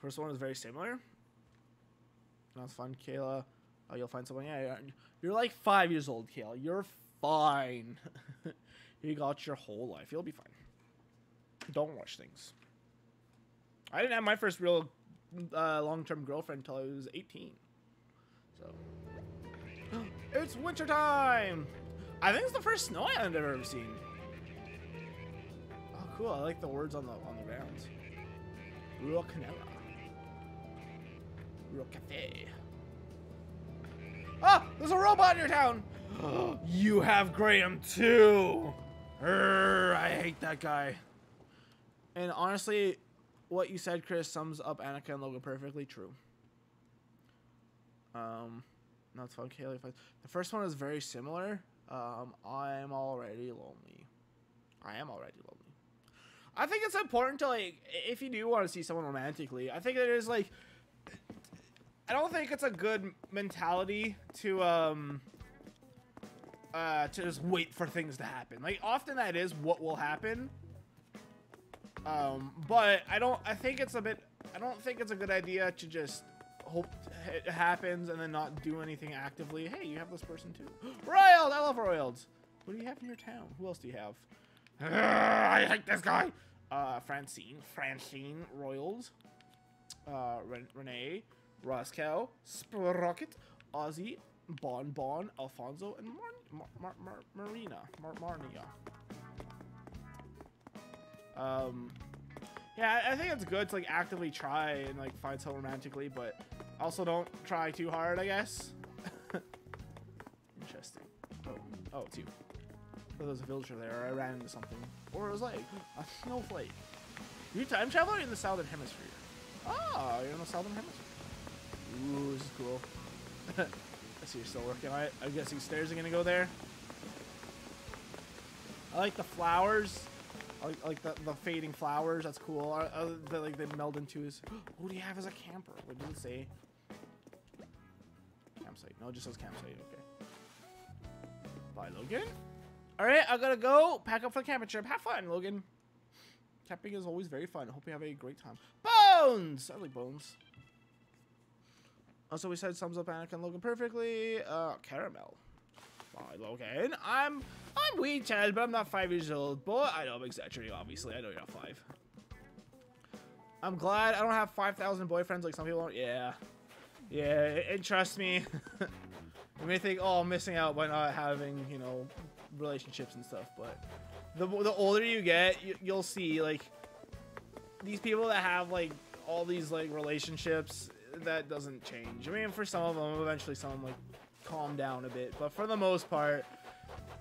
First one is very similar. That's fun, Kayla. Oh, you'll find someone. Yeah, you're like 5 years old, Kayla. You're fine. You got your whole life. You'll be fine. Don't rush things. I didn't have my first real long-term girlfriend until I was 18. So it's winter time. I think it's the first snow island I've ever seen. Oh, cool! I like the words on the grounds. Rural Canela. Real cafe. Ah! There's a robot in your town! You have Graham too! I hate that guy. And honestly, what you said, Chris, sums up Annika and Logan perfectly. True. That's fun, Kaylee. The first one is very similar. I'm already lonely. I am already lonely. I think it's important to, like, if you do want to see someone romantically, I think there is, like, I don't think it's a good mentality to just wait for things to happen. Like, often that is what will happen. But I don't think it's a good idea to just hope it happens and then not do anything actively. Hey, you have this person too. Royals! I love Royals! What do you have in your town? Who else do you have? I hate this guy! Francine, Royals, Renee, Roscoe, Sprocket, Ozzy, Bon Bon, Alfonso, and Marnia. Yeah, I think it's good to, like, actively try and, like, find someone romantically, but also don't try too hard, I guess. Interesting. Oh, it's you. There was a villager there, or I ran into something. Or it was, like, a snowflake. You time traveler in the Southern Hemisphere. Oh, you're in the Southern Hemisphere. Ooh, this is cool. I see you're still working on it. I'm guessing stairs are gonna go there. I like the flowers. I like the fading flowers. That's cool. Like they meld into his. What do you have as a camper? What did it say? Campsite. No, it just says campsite. Okay. Bye, Logan. All right, I gotta go pack up for the camping trip. Have fun, Logan. Camping is always very fun. Hope you have a great time. Bones. I like Bones. Also, we said sums up Annika and Logan perfectly. Caramel. Bye, Logan. I'm weird, child, but I'm not 5 years old. But I know I'm exaggerating, obviously. I know you're not five. I'm glad I don't have 5,000 boyfriends like some people don't. Yeah. Yeah, and trust me. You may think, oh, I'm missing out by not having, you know, relationships and stuff. But the older you get, you'll see, like, these people that have, like, all these, like, relationships... that doesn't change. I mean, for some of them, eventually some of them, like, calm down a bit. But for the most part,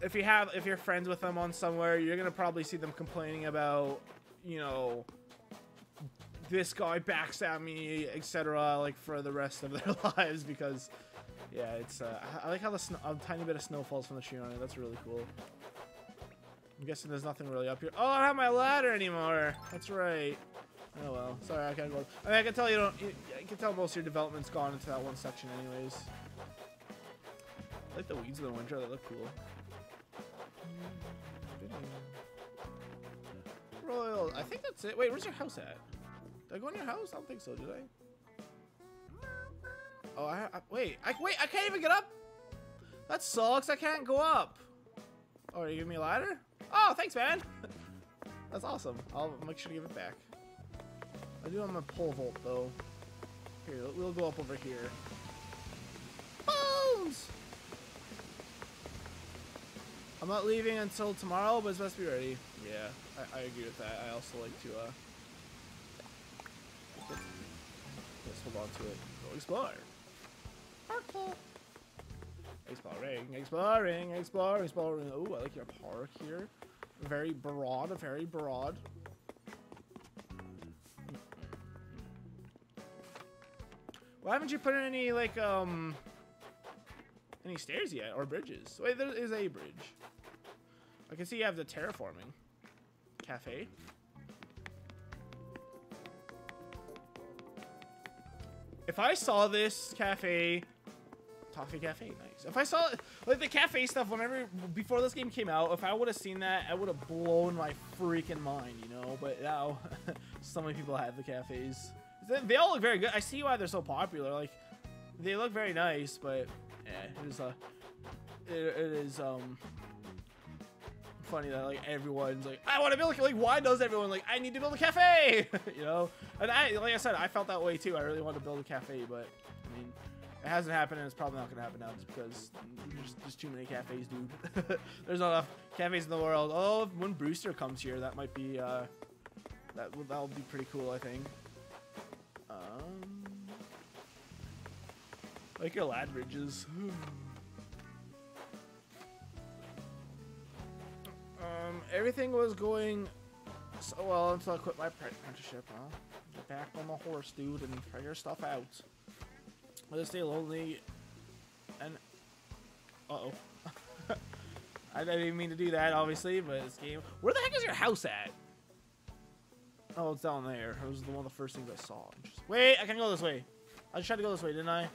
if you're friends with them on somewhere, you're gonna probably see them complaining about, you know, this guy backstabbed me, etc. Like, for the rest of their lives, because, yeah, it's. I like how the snow, a tiny bit of snow falls from the tree on it. That's really cool. I'm guessing there's nothing really up here. Oh, I don't have my ladder anymore. That's right. Oh well, sorry, I can't go. I mean, I can tell you don't. I can tell most of your development's gone into that one section, anyways. I like the weeds in the winter; they look cool. Royal, I think that's it. Wait, where's your house at? Did I go in your house? I don't think so. Did I? Oh, wait. I can't even get up. That sucks. I can't go up. Oh, are you giving me a ladder? Oh, thanks, man. That's awesome. I'll make sure to give it back. I do have my pole vault though. Here, we'll go up over here. Bones! I'm not leaving until tomorrow, but it's best to be ready. Yeah, I agree with that. I also like to, let's hold on to it. Go explore. Parkful. Exploring. Ooh, I like your park here. Very broad. Why haven't you put in any, like, any stairs yet or bridges. Wait, there is a bridge. I can see you have the terraforming cafe. If I saw this cafe, Toffee Cafe, nice. If I saw like the cafe stuff whenever before this game came out, if I would have seen that, I would have blown my freaking mind, you know. But now, so many people have the cafes. They all look very good. I see why they're so popular. Like, they look very nice, but yeah, it is funny that like everyone's like, I want to build, like, why does everyone like, I need to build a cafe? You know, and like I said I felt that way too. I really wanted to build a cafe, but I mean, it hasn't happened, and it's probably not gonna happen now just because there's just too many cafes, dude. There's not enough cafes in the world. Oh, when Brewster comes here, that might be that'll be pretty cool, I think. Like your lad bridges. Everything was going so well until I quit my apprenticeship, huh? Get back on the horse, dude, and figure stuff out. I just stay lonely and... Uh-oh. I didn't even mean to do that, obviously, but this game... Where the heck is your house at? Oh, it's down there. It was one of the first things I saw. Just... Wait, I can't go this way. I just tried to go this way, didn't I?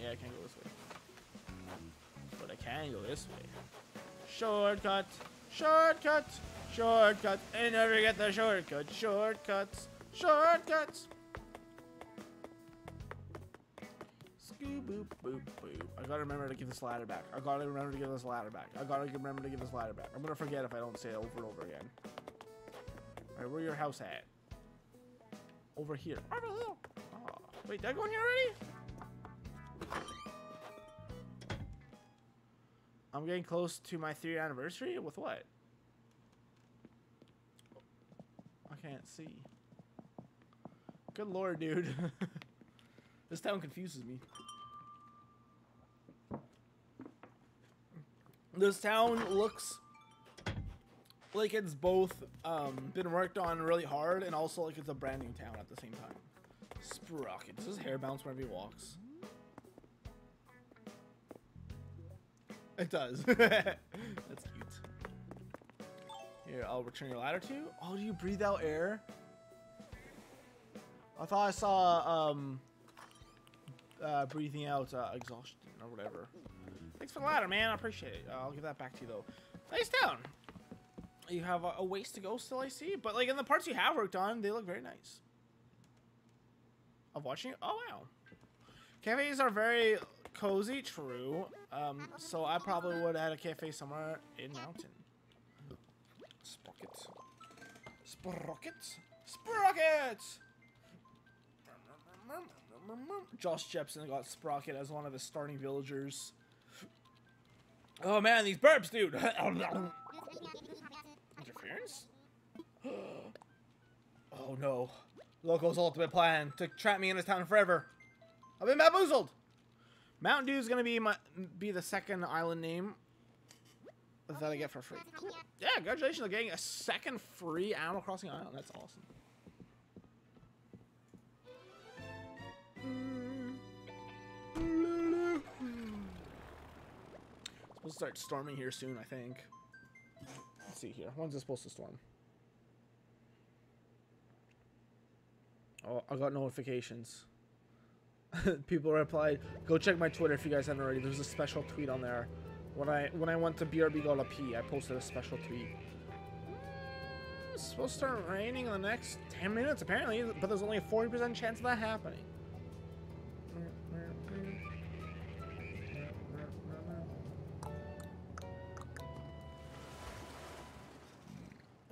Yeah, I can't go this way. But I can go this way. Shortcut, shortcut, shortcut. I never get the shortcut. Shortcuts, shortcuts. Scoo boop boop boop. I gotta remember to give this ladder back. I gotta remember to give this ladder back. I gotta remember to give this ladder back. I'm gonna forget if I don't say it over and over again. Alright, where your house at? Over here. Oh, wait, did I go in here already? I'm getting close to my 3rd anniversary with what? I can't see. Good lord, dude. This town confuses me. This town looks like it's both been worked on really hard and also like it's a brand new town at the same time. Sprocket. Does his hair bounce whenever he walks? It does. That's cute. Here, I'll return your ladder to you. Oh, do you breathe out air? I thought I saw breathing out exhaustion or whatever. Thanks for the ladder, man. I appreciate it. I'll give that back to you, though. Nice town. You have a ways to go still, I see. But, like, in the parts you have worked on, they look very nice. I'm watching it. Oh, wow. Cafes are very... cozy, true. So I probably would add a cafe somewhere in mountain. Sprocket. Sprocket. Sprocket! Josh Jepson got Sprocket as one of his starting villagers. Oh man, these burps, dude! Interference? Oh no. Loco's ultimate plan to trap me in his town forever. I've been bamboozled! Mountain Dew is gonna be the 2nd island name that I get for free. Cool. Yeah, congratulations on getting a 2nd free Animal Crossing island. That's awesome. It's supposed to start storming here soon, I think. Let's see here. When's it supposed to storm? Oh, I got notifications. People replied, go check my Twitter if you guys haven't already. There's a special tweet on there. When I went to BRB Gola P, I posted a special tweet. It's supposed to start raining in the next 10 minutes, apparently, but there's only a 40% chance of that happening.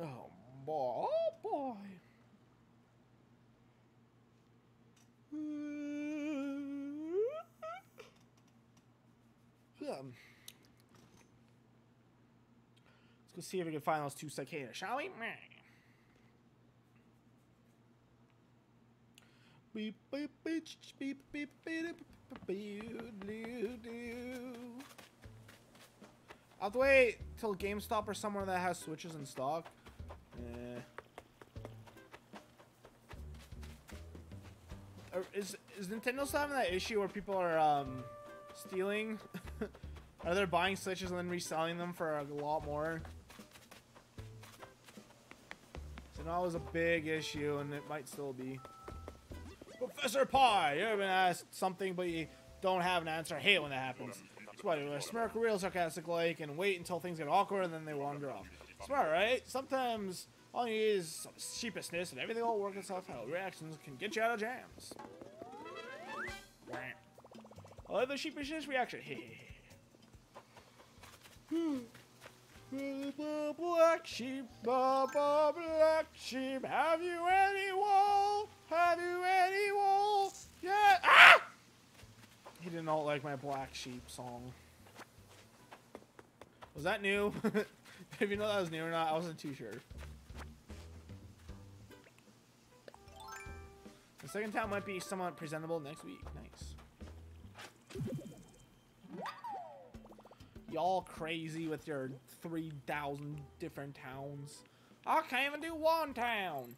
Oh, boy. Oh, boy. Let's go see if we can find those 2 cicadas, shall we? Beep, beep, beep, beep, beep, beep, beep. I'll have to wait till GameStop or somewhere that has Switches in stock. Is Nintendo still having that issue where people are stealing? Are they buying Switches and then reselling them for a lot more? It's always a big issue, and it might still be. Professor Pie, you ever been asked something but you don't have an answer? I hate when that happens. That's why they smirk real sarcastic like and wait until things get awkward and then they wander off. Smart, right? Sometimes all you need is some sheepishness and everything will work itself out. Reactions can get you out of jams. I love the sheepishness reaction. Black sheep, have you any wool? Have you any wool? Yeah. Ah! He did not like my Black Sheep song. Was that new? If you know that was new or not, I wasn't too sure. The second town might be somewhat presentable next week. Nice. Y'all crazy with your 3,000 different towns. I can't even do one town.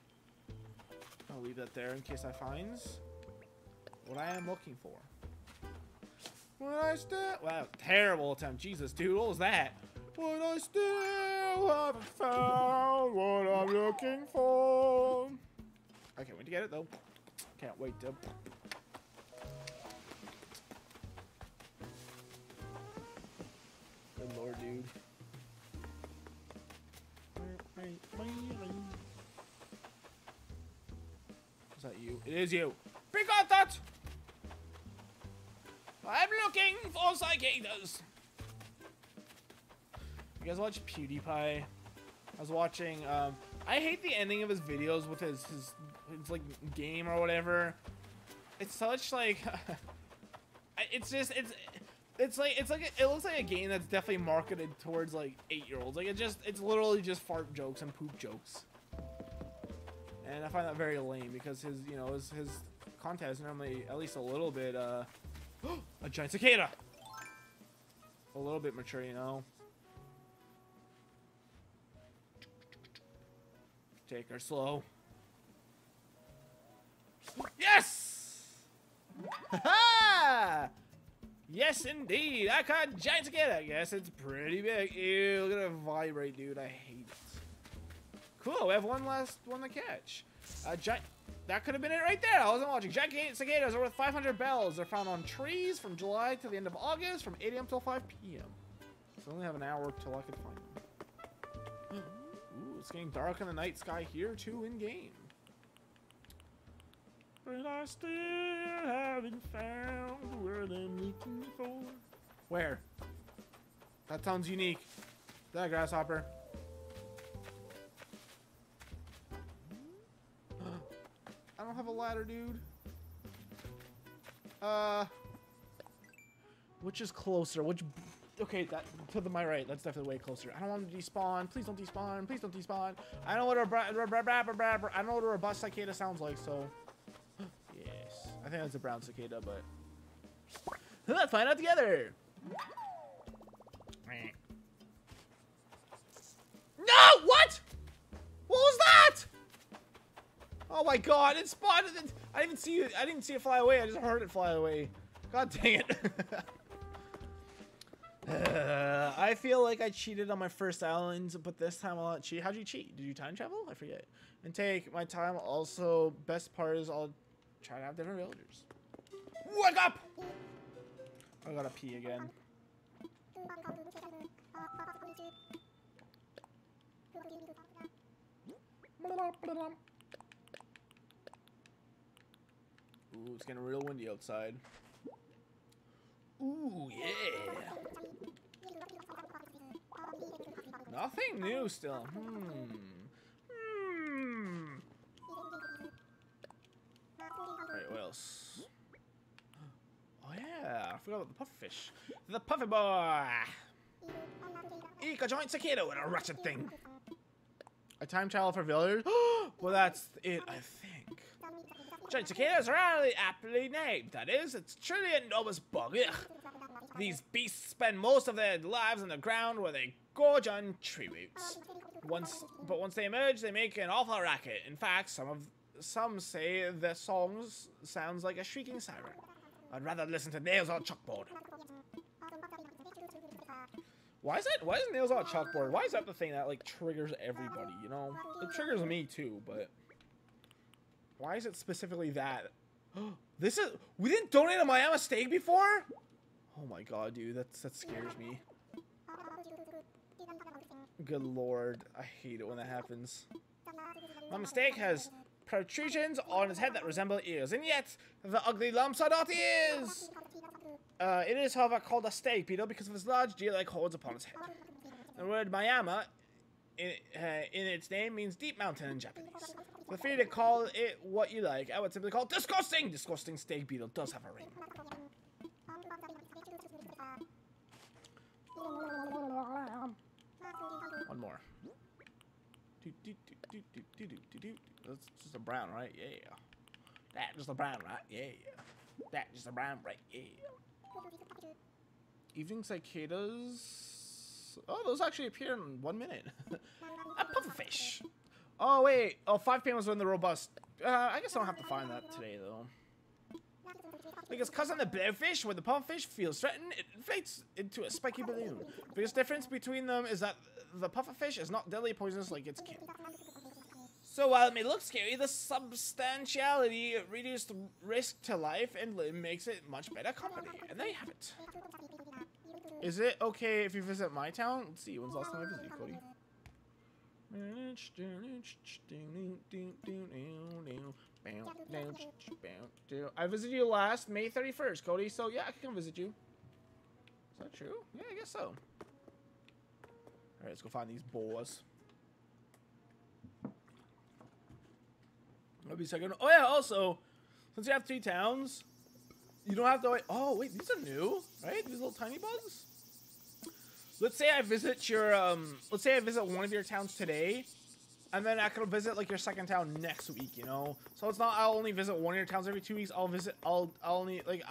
I'll leave that there in case I find what I am looking for. When I still, wow, terrible attempt. Jesus, dude, what was that? When I still haven't found what I'm looking for. I can't wait to get it though. Can't wait to. Good lord, dude. Is that you? It is you. Pick up that! I'm looking for cicadas. You guys watch PewDiePie? I was watching. I hate the ending of his videos with his like game or whatever. It's such like. It's just it looks like a game that's definitely marketed towards like 8-year-olds. Like it's literally just fart jokes and poop jokes. And I find that very lame because his, you know, his content is normally at least a little bit a giant cicada, a little bit mature, you know. Take her slow. Yes! Ha! Yes, indeed. I caught giant cicada. I guess it's pretty big. Ew, look at it vibrate, dude. I hate it. Cool, we have one last one to catch. That could have been it right there. I wasn't watching. Giant cicadas are worth 500 bells. They're found on trees from July to the end of August, from 8 a.m. till 5 p.m. So I only have an hour till I can find them. Ooh, it's getting dark in the night sky here too in game. But I still haven't found where I'm looking for. Where? That sounds unique. Is that a grasshopper? I don't have a ladder, dude. Which is closer? Which? Okay, that to my right. That's definitely way closer. I don't want to despawn. Please don't despawn. Please don't despawn. I know what a robust cicada sounds like. So, yes, I think that's a brown cicada, but let's find out together. No! What? What was that? Oh my god, it spotted it. I didn't even see it. I didn't see it fly away. I just heard it fly away. God dang it. I feel like I cheated on my first island, but this time I'll not cheat. How'd you cheat? Did you time travel? I forget. And take my time. Also, best part is I'll try to have different villagers. Wake up! I gotta pee again. Ooh, it's getting real windy outside. Ooh, yeah. Nothing new still. Alright, what else? Oh, yeah. I forgot about the pufferfish. The puffy boy. Eek, a giant cicada and a wretched thing. A time travel for villagers? Well, that's it, I think. Giant cicadas are aptly named. That is, it's truly an enormous bug. Ugh. These beasts spend most of their lives on the ground where they gorge on tree roots. But once they emerge, they make an awful racket. In fact, some of Some say their songs sounds like a shrieking siren. I'd rather listen to nails on a chalkboard. Why is nails on a chalkboard? Why is that the thing that like triggers everybody, you know? It triggers me too, but why is it specifically that? This is, we didn't donate a Miami steak before? Oh my god, dude, that scares me. Good lord, I hate it when that happens. My mistake has protrusions on his head that resemble ears, and yet the ugly lumps are not ears! It is, however, called a steak beetle because of its large deer-like horns upon its head. The word Mayama in its name means deep mountain in Japanese. Feel free to call it what you like. I would simply call it disgusting! Disgusting steak beetle does have a ring. One more. That's just a brown, right? Yeah. That just a brown, right? Yeah. That just a brown, right? Yeah. Evening cicadas. Oh, those actually appear in 1 minute. A pufferfish. Oh wait. Oh, 5 payments were in the robust. I guess I don't have to find that today though. Like its cousin, the blowfish, when the pufferfish feels threatened, it inflates into a spiky balloon. The biggest difference between them is that the pufferfish is not deadly poisonous like its kin. So while it may look scary, the substantiality reduces the risk to life and makes it much better company. And there you have it. Is it okay if you visit my town? Let's see, when's the last time I visited you, Cody? I visited you last May 31st, Cody, so yeah, I can come visit you. Is that true? Yeah, I guess so. Alright, let's go find these boars. That'll be second. Oh yeah, also, since you have 3 towns, you don't have to wait. Oh wait, these are new, right? These little tiny bugs. Let's say I visit your let's say I visit one of your towns today, and then I can visit like your second town next week, you know? So it's not I'll only visit one of your towns every 2 weeks. I'll only like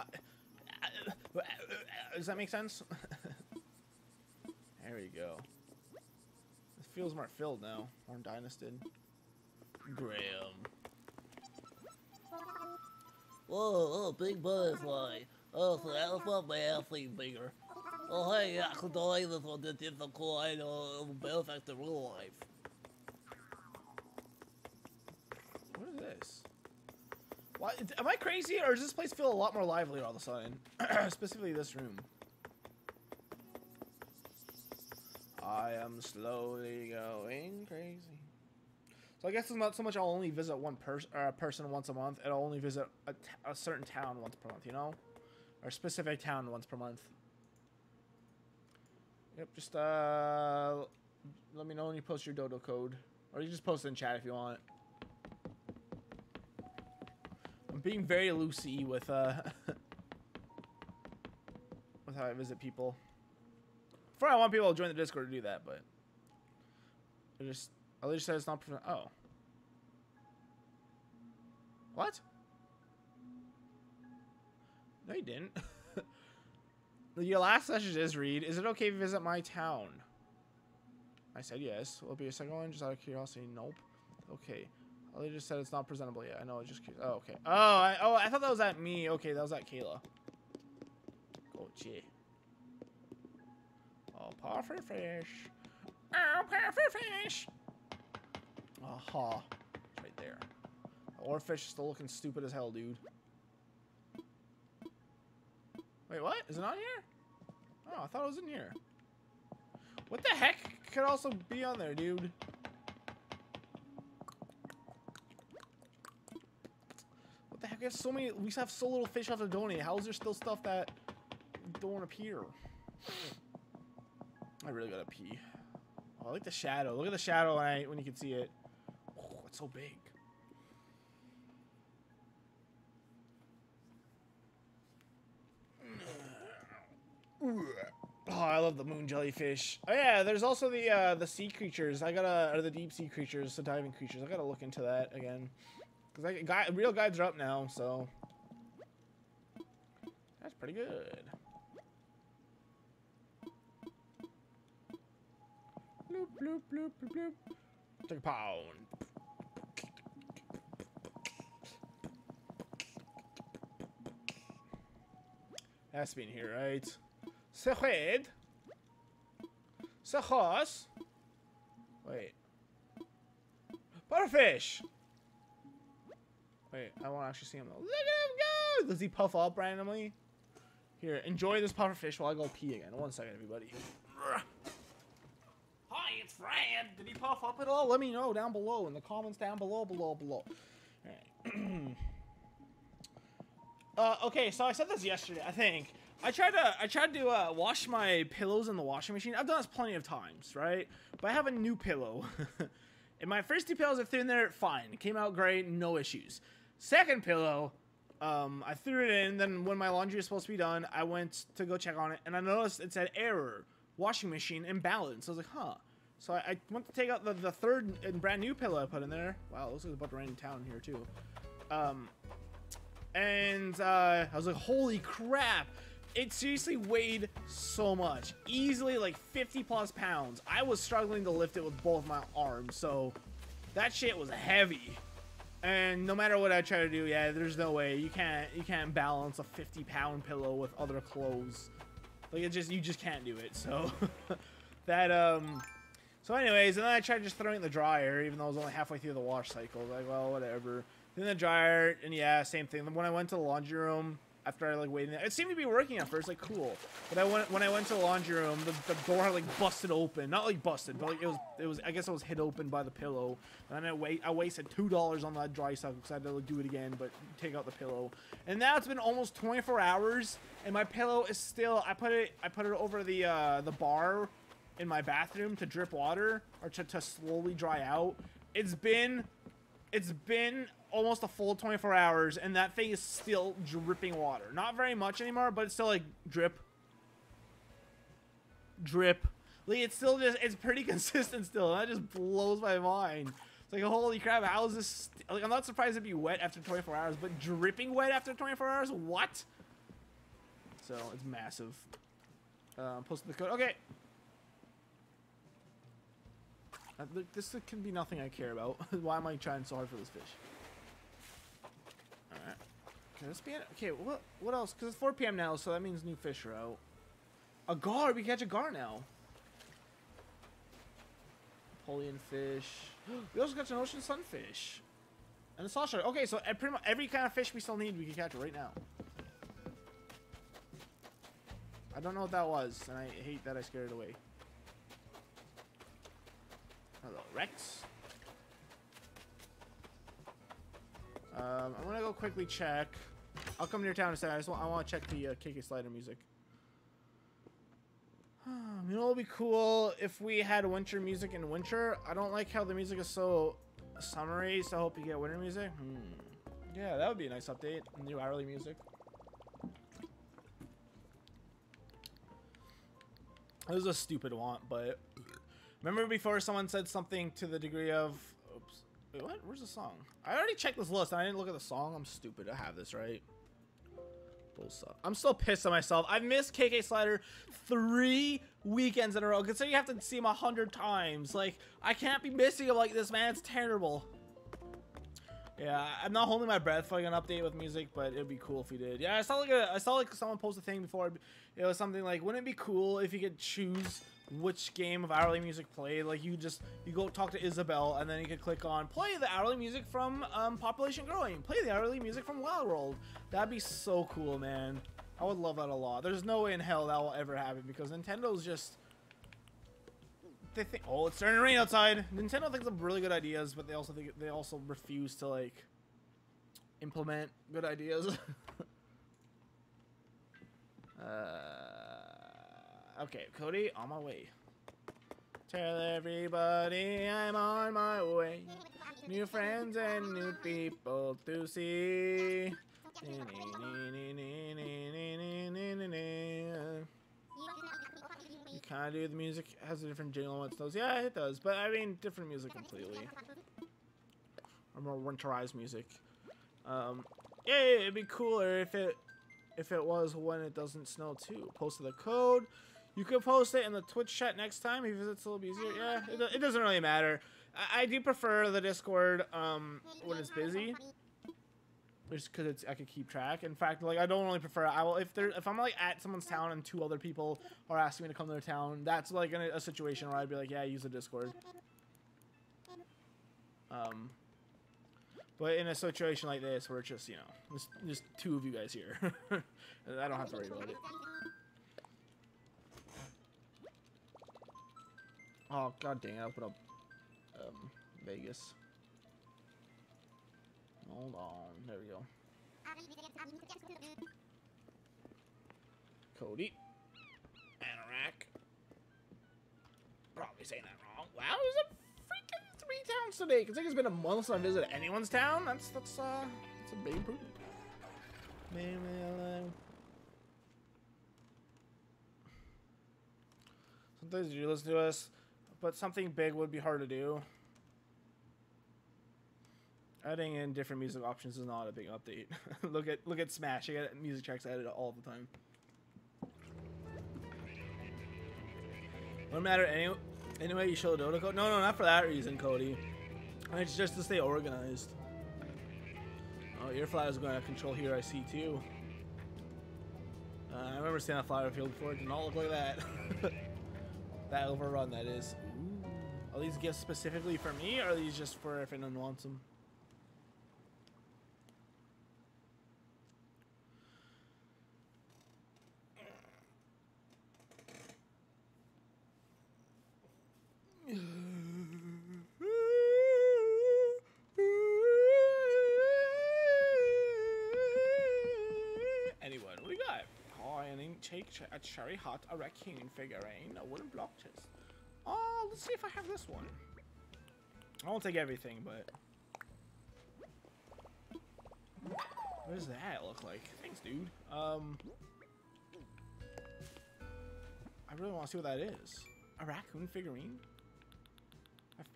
does that make sense? There we go. It feels more filled now. More dynasted. Graham. Whoa, big butterfly. Oh, so that's not my athlete bigger. Oh, hey, I could delay this one. This is a cool idea. It will benefit the real life. What is this? Why, am I crazy, or does this place feel a lot more lively all of a sudden? Specifically this room. I am slowly going crazy. So I guess it's not so much I'll only visit one person once a month, and I'll only visit a certain town once per month, you know? Or a specific town once per month. Yep, just let me know when you post your Dodo code. Or you just post it in chat if you want. I'm being very loosey with with how I visit people. For I want people to join the Discord to do that, but I just said it's not. Oh. What? No, you didn't. Your last message is read. Is it okay to visit my town? I said yes. Will it be a second one? Just out of curiosity. Nope. Okay. I just said it's not presentable yet. I know. I just. Oh, okay. Oh, I thought that was at me. Okay, that was at Kayla. Gotcha. Oh, pufferfish. Oh, pufferfish. Aha. It's right there. The oarfish is still looking stupid as hell, dude. Wait, what? Is it on here? Oh, I thought it was in here. What the heck could also be on there, dude? What the heck? We have so many. We have so little fish out of donate. How is there still stuff that don't appear? I really gotta pee. Oh, I like the shadow. Look at the shadow when you can see it. Oh, it's so big. Oh, I love the moon jellyfish. Oh yeah, there's also the sea creatures. I gotta, or the deep sea creatures, the diving creatures. I gotta look into that again, cause real guides are up now, so that's pretty good. Bloop bloop bloop bloop bloop. Take a pound. That's been here, right? Sahid. Sahas. Wait. Butterfish. Wait, I want to actually see him though. Look at him go! Does he puff up randomly? Here, enjoy this pufferfish while I go pee again. 1 second, everybody. Hi, it's Fran. Did he puff up at all? Let me know down below in the comments down below. Alright. Okay, so I said this yesterday, I think. I tried to wash my pillows in the washing machine. I've done this plenty of times, right? But I have a new pillow. And my first two pillows I threw in there, fine. It came out great, no issues. Second pillow, I threw it in, then when my laundry was supposed to be done, I went to go check on it, and I noticed it said error, washing machine imbalanced. So I was like, huh. So I went to take out the third and brand new pillow I put in there. Wow, looks like a bunch of random town here too. I was like, holy crap. It seriously weighed so much. Easily like 50+ pounds. I was struggling to lift it with both my arms, so that shit was heavy. And no matter what I try to do, yeah, there's no way. You can't balance a 50-pound pillow with other clothes. Like, it just, you just can't do it. So that so anyways, and then I tried just throwing it in the dryer, even though I was only halfway through the wash cycle. Like, well, whatever. Then the dryer, and yeah, same thing. Then when I went to the laundry room, after I, like, waited there, it seemed to be working at first, like, cool. But when I went to the laundry room, the door had, like, busted open. Not, like, busted, but, like, it was I guess it was hit open by the pillow. And then I wasted $2 on that dry stuff, because I had to, like, do it again, but take out the pillow. And now it's been almost 24 hours, and my pillow is still, I put it over the bar in my bathroom to drip water, or to slowly dry out. It's been almost a full 24 hours, and that thing is still dripping water. Not very much anymore, but it's still like drip. Like, it's still just, it's pretty consistent still, and that just blows my mind. It's like, holy crap, how is this? Like, I'm not surprised it'd be wet after 24 hours, but dripping wet after 24 hours? What? So it's massive. Posting the code. Okay. This can be nothing I care about. Why am I trying so hard for this fish? Alright. Can this be it? Okay, what else? Because it's 4 p.m. now, so that means new fish are out. A gar! We can catch a gar now. Napoleon fish. We also catch an ocean sunfish. And a salt shark. Okay, so pretty much every kind of fish we still need, we can catch right now. I don't know what that was, and I hate that I scared it away. Hello, Rex. I'm gonna go quickly check. I'll come to your town in a second. I want to check the KK Slider music. You know, it'd be cool if we had winter music in winter. I don't like how the music is so summery, so I hope you get winter music. Yeah, that would be a nice update. New hourly music. It was a stupid want, but. Remember before someone said something to the degree of... Oops. Wait, what? Where's the song? I already checked this list and I didn't look at the song. I'm stupid. I have this, right? Bullsuck. I'm still pissed at myself. I've missed KK Slider 3 weekends in a row. Consider you have to see him 100 times. Like, I can't be missing him like this, man. It's terrible. Yeah, I'm not holding my breath for like an update with music, but it'd be cool if we did. Yeah, I saw like someone post a thing before. It was something like, wouldn't it be cool if you could choose which game of hourly music played? Like, you go talk to Isabelle, and then you could click on play the hourly music from Population Growing, play the hourly music from Wild World. That'd be so cool, man. I would love that a lot. There's no way in hell that will ever happen because Nintendo's just. They think, oh, it's starting to rain outside. Nintendo thinks of really good ideas, but they also refuse to like implement good ideas. Okay, Cody, on my way. Tell everybody I'm on my way. New friends and new people to see. You kind of do the music has a different jingle and those. Yeah, it does, but I mean different music completely. Or more winterized music. Yeah, it'd be cooler if it was when it doesn't snow too. Posted the code. You could post it in the Twitch chat next time because it's a little bit easier. Yeah, it doesn't really matter. I do prefer the Discord when it's busy. just because I could keep track. In fact, like I don't really prefer. I will if I'm like at someone's town and two other people are asking me to come to their town. That's like in a situation where I'd be like, yeah, use the Discord. But in a situation like this where it's just, you know, just two of you guys here, I don't have to worry about it. Oh, god dang it, I put up Vegas. Hold on, there we go. Cody. Anorak. Probably saying that wrong. Wow, there's a freaking 3 towns today. Because I think it's been a month since I visited anyone's town. That's a big improvement. Sometimes you listen to us, but something big would be hard to do. Adding in different music options is not a big update. Look at Smash. You got music tracks added all the time. Wouldn't matter anyway. You show Dodo code? No, not for that reason, Cody. It's just to stay organized. Oh, your flyer is going to control here. I see too. I remember seeing a flyer field before. It did not look like that. That overrun, that is. Ooh. Are these gifts specifically for me, or are these just for if anyone wants them? Anyone, what do we got? Oh, an a cherry heart, a raccoon figurine, a wooden block chest. Oh, let's see if I have this one. I won't take everything, but what does that look like? Thanks, dude. I really want to see what that is. A raccoon figurine?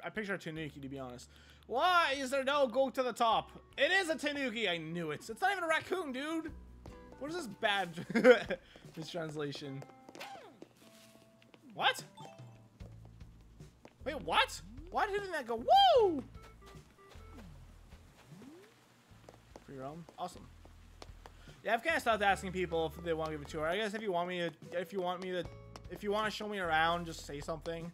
I picture a tanuki, to be honest. Why is there no go to the top? It is a tanuki, I knew it. It's not even a raccoon, dude. What is this bad mistranslation? What? Wait, what? Why didn't that go? Whoa! Free roam, awesome. Yeah, I've kind of stopped asking people if they want to give a tour. I guess if you want to show me around, just say something.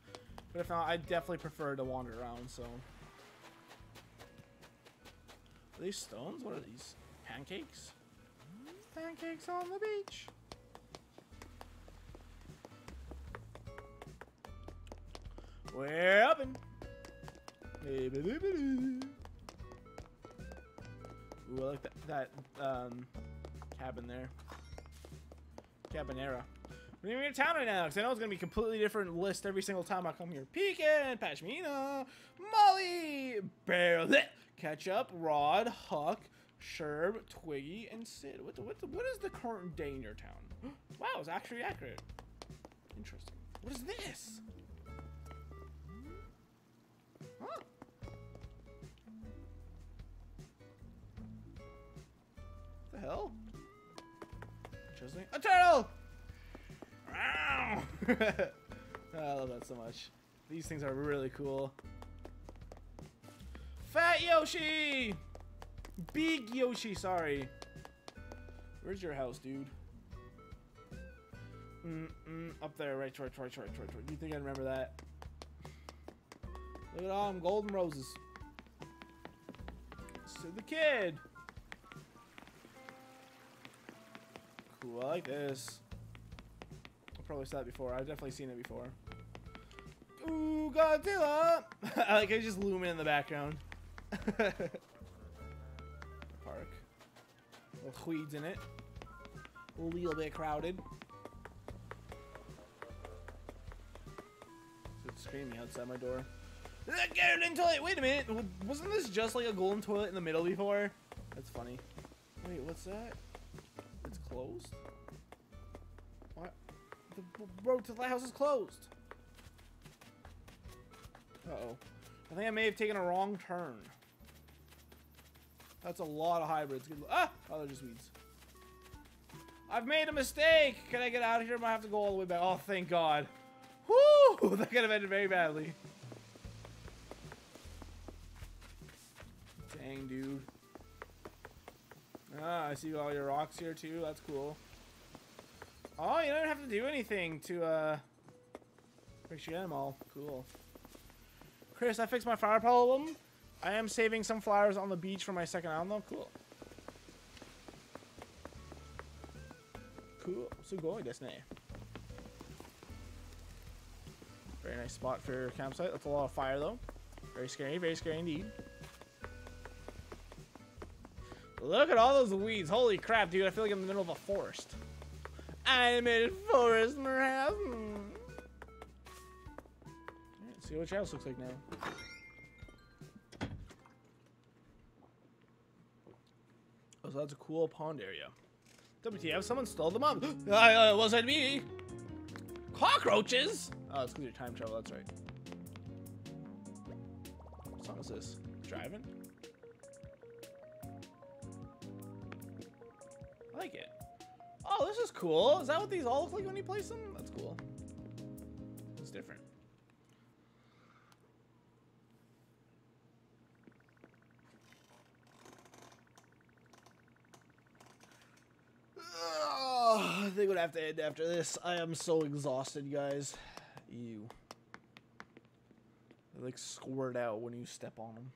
But if not, I definitely prefer to wander around. So, are these stones? What are these? Pancakes? Pancakes on the beach. We're up and. Ooh, I like that cabin there. Cabinera. We're in your town right now, because I know it's going to be a completely different list every single time I come here. Pecan, Pashmina, Molly, Barrel, Ketchup, Rod, Huck, Sherb, Twiggy, and Sid. What is the current day in your town? Wow, it's actually accurate. Interesting. What is this? Huh? What the hell? Interesting. A turtle! I love that so much. These things are really cool. Fat Yoshi! Big Yoshi, sorry. Where's your house, dude? Up there, right. Do you think I remember that? Look at all them golden roses. Sid the Kid. Cool, I like this. Probably saw that before. I've definitely seen it before. Ooh, Godzilla! I like it just looming in the background. Park. Little weeds in it. A little bit crowded. It's screaming outside my door. That golden toilet! Wait a minute! Wasn't this just like a golden toilet in the middle before? That's funny. Wait, what's that? It's closed? The road to the lighthouse is closed. Uh-oh. I think I may have taken a wrong turn. That's a lot of hybrids. Good ah! Oh, they're just weeds. I've made a mistake! Can I get out of here? I might have to go all the way back. Oh, thank God. Whoo! That could have ended very badly. Dang, dude. Ah, I see all your rocks here too. That's cool. Oh, you don't have to do anything to picture them all. Cool. Chris, I fixed my fire problem. I am saving some flowers on the beach for my second island though. Cool. Cool. Sugoi desu ne. Very nice spot for your campsite. That's a lot of fire though. Very scary indeed. Look at all those weeds. Holy crap, dude. I feel like I'm in the middle of a forest. I'm in forest morass. Let's see what your house looks like now. Oh, so that's a cool pond area. WTF, someone stole them up. It wasn't me. Cockroaches? Oh, it's because you're time travel. That's right. What song is this? Driving? I like it. Oh, this is cool. Is that what these all look like when you place them? That's cool. It's different. Ugh, I think we'd have to end after this. I am so exhausted, guys. Ew. They like squirt out when you step on them.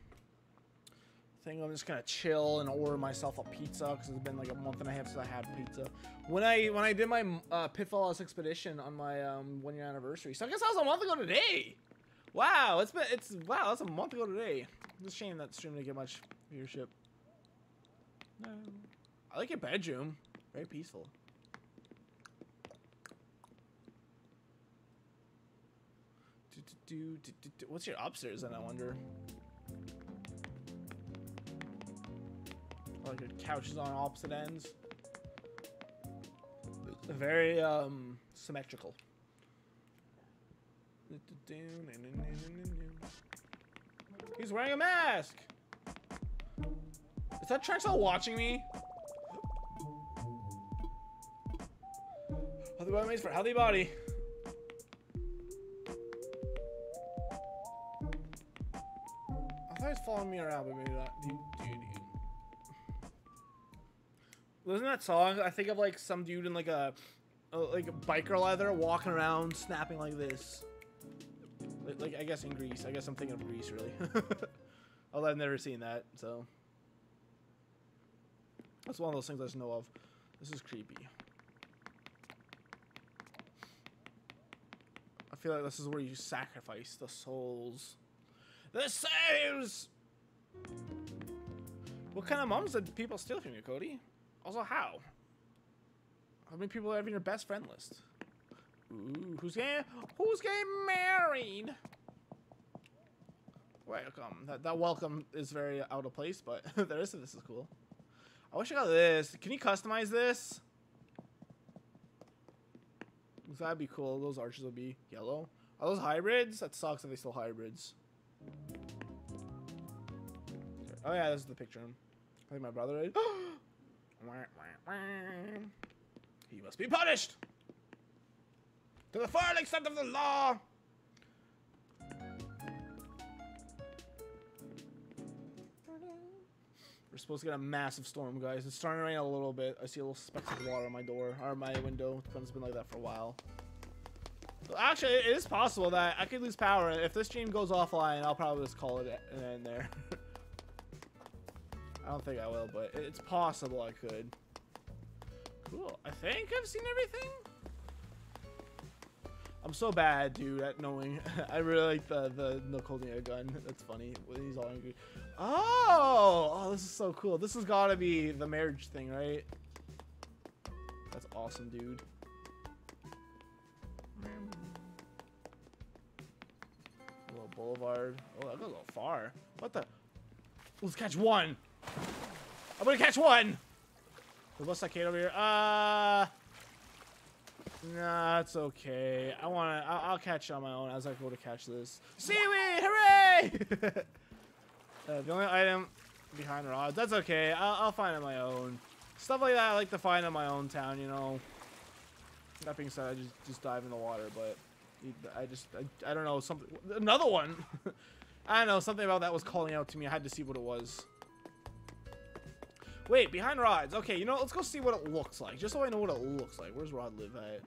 I think I'm just gonna chill and order myself a pizza because it's been like a month and a half since I had pizza. When I did my Pitfall's expedition on my 1 year anniversary, so I guess that was a month ago today. Wow, wow, that's a month ago today. It's a shame that stream didn't get much viewership. No, I like your bedroom. Very peaceful. What's your upstairs then? I wonder. Like the couches on opposite ends. Very symmetrical. He's wearing a mask. Is that Trexel watching me? Healthy body made for healthy body. I thought he's following me around, but maybe not. Dude. Wasn't that song? I think of like some dude in like a biker leather walking around snapping like this. Like I guess in Greece. I guess I'm thinking of Greece really. Although I've never seen that, so that's one of those things I just know of. This is creepy. I feel like this is where you sacrifice the souls. The saves. What kind of mums did people steal from you, Cody? Also, how? How many people are having your best friend list? Ooh, who's getting married? Welcome. That welcome is very out of place, but there is. This is cool. I wish I got this. Can you customize this? That'd be cool. Those arches would be yellow. Are those hybrids? That sucks if they still hybrids. Oh yeah, this is the picture. I think my brother did. He must be punished to the full extent of the law. We're supposed to get a massive storm, guys. It's starting to rain a little bit. I see a little specks of water on my door or my window. It's been like that for a while. So actually, it is possible that I could lose power. If this stream goes offline, I'll probably just call it in there. I don't think I will, but it's possible I could. Cool. I think I've seen everything. I'm so bad, dude, at knowing. I really like the Nook holding a gun. That's funny. He's all angry. Oh, this is so cool. This has got to be the marriage thing, right? That's awesome, dude. A little boulevard. Oh, that goes a little far. What the? Let's catch one. I'm gonna catch one. What's that kid over here? Nah, it's okay. I'll catch on my own as I go to catch this. Seaweed, hooray! The only item behind rods. That's okay. I'll find on my own. Stuff like that I like to find on my own town, you know. That being said, I just dive in the water, but I don't know something. Another one. I don't know, something about that was calling out to me. I had to see what it was. Wait, behind Rod's. Okay, you know what? Let's go see what it looks like. Just so I know what it looks like. Where's Rod live at?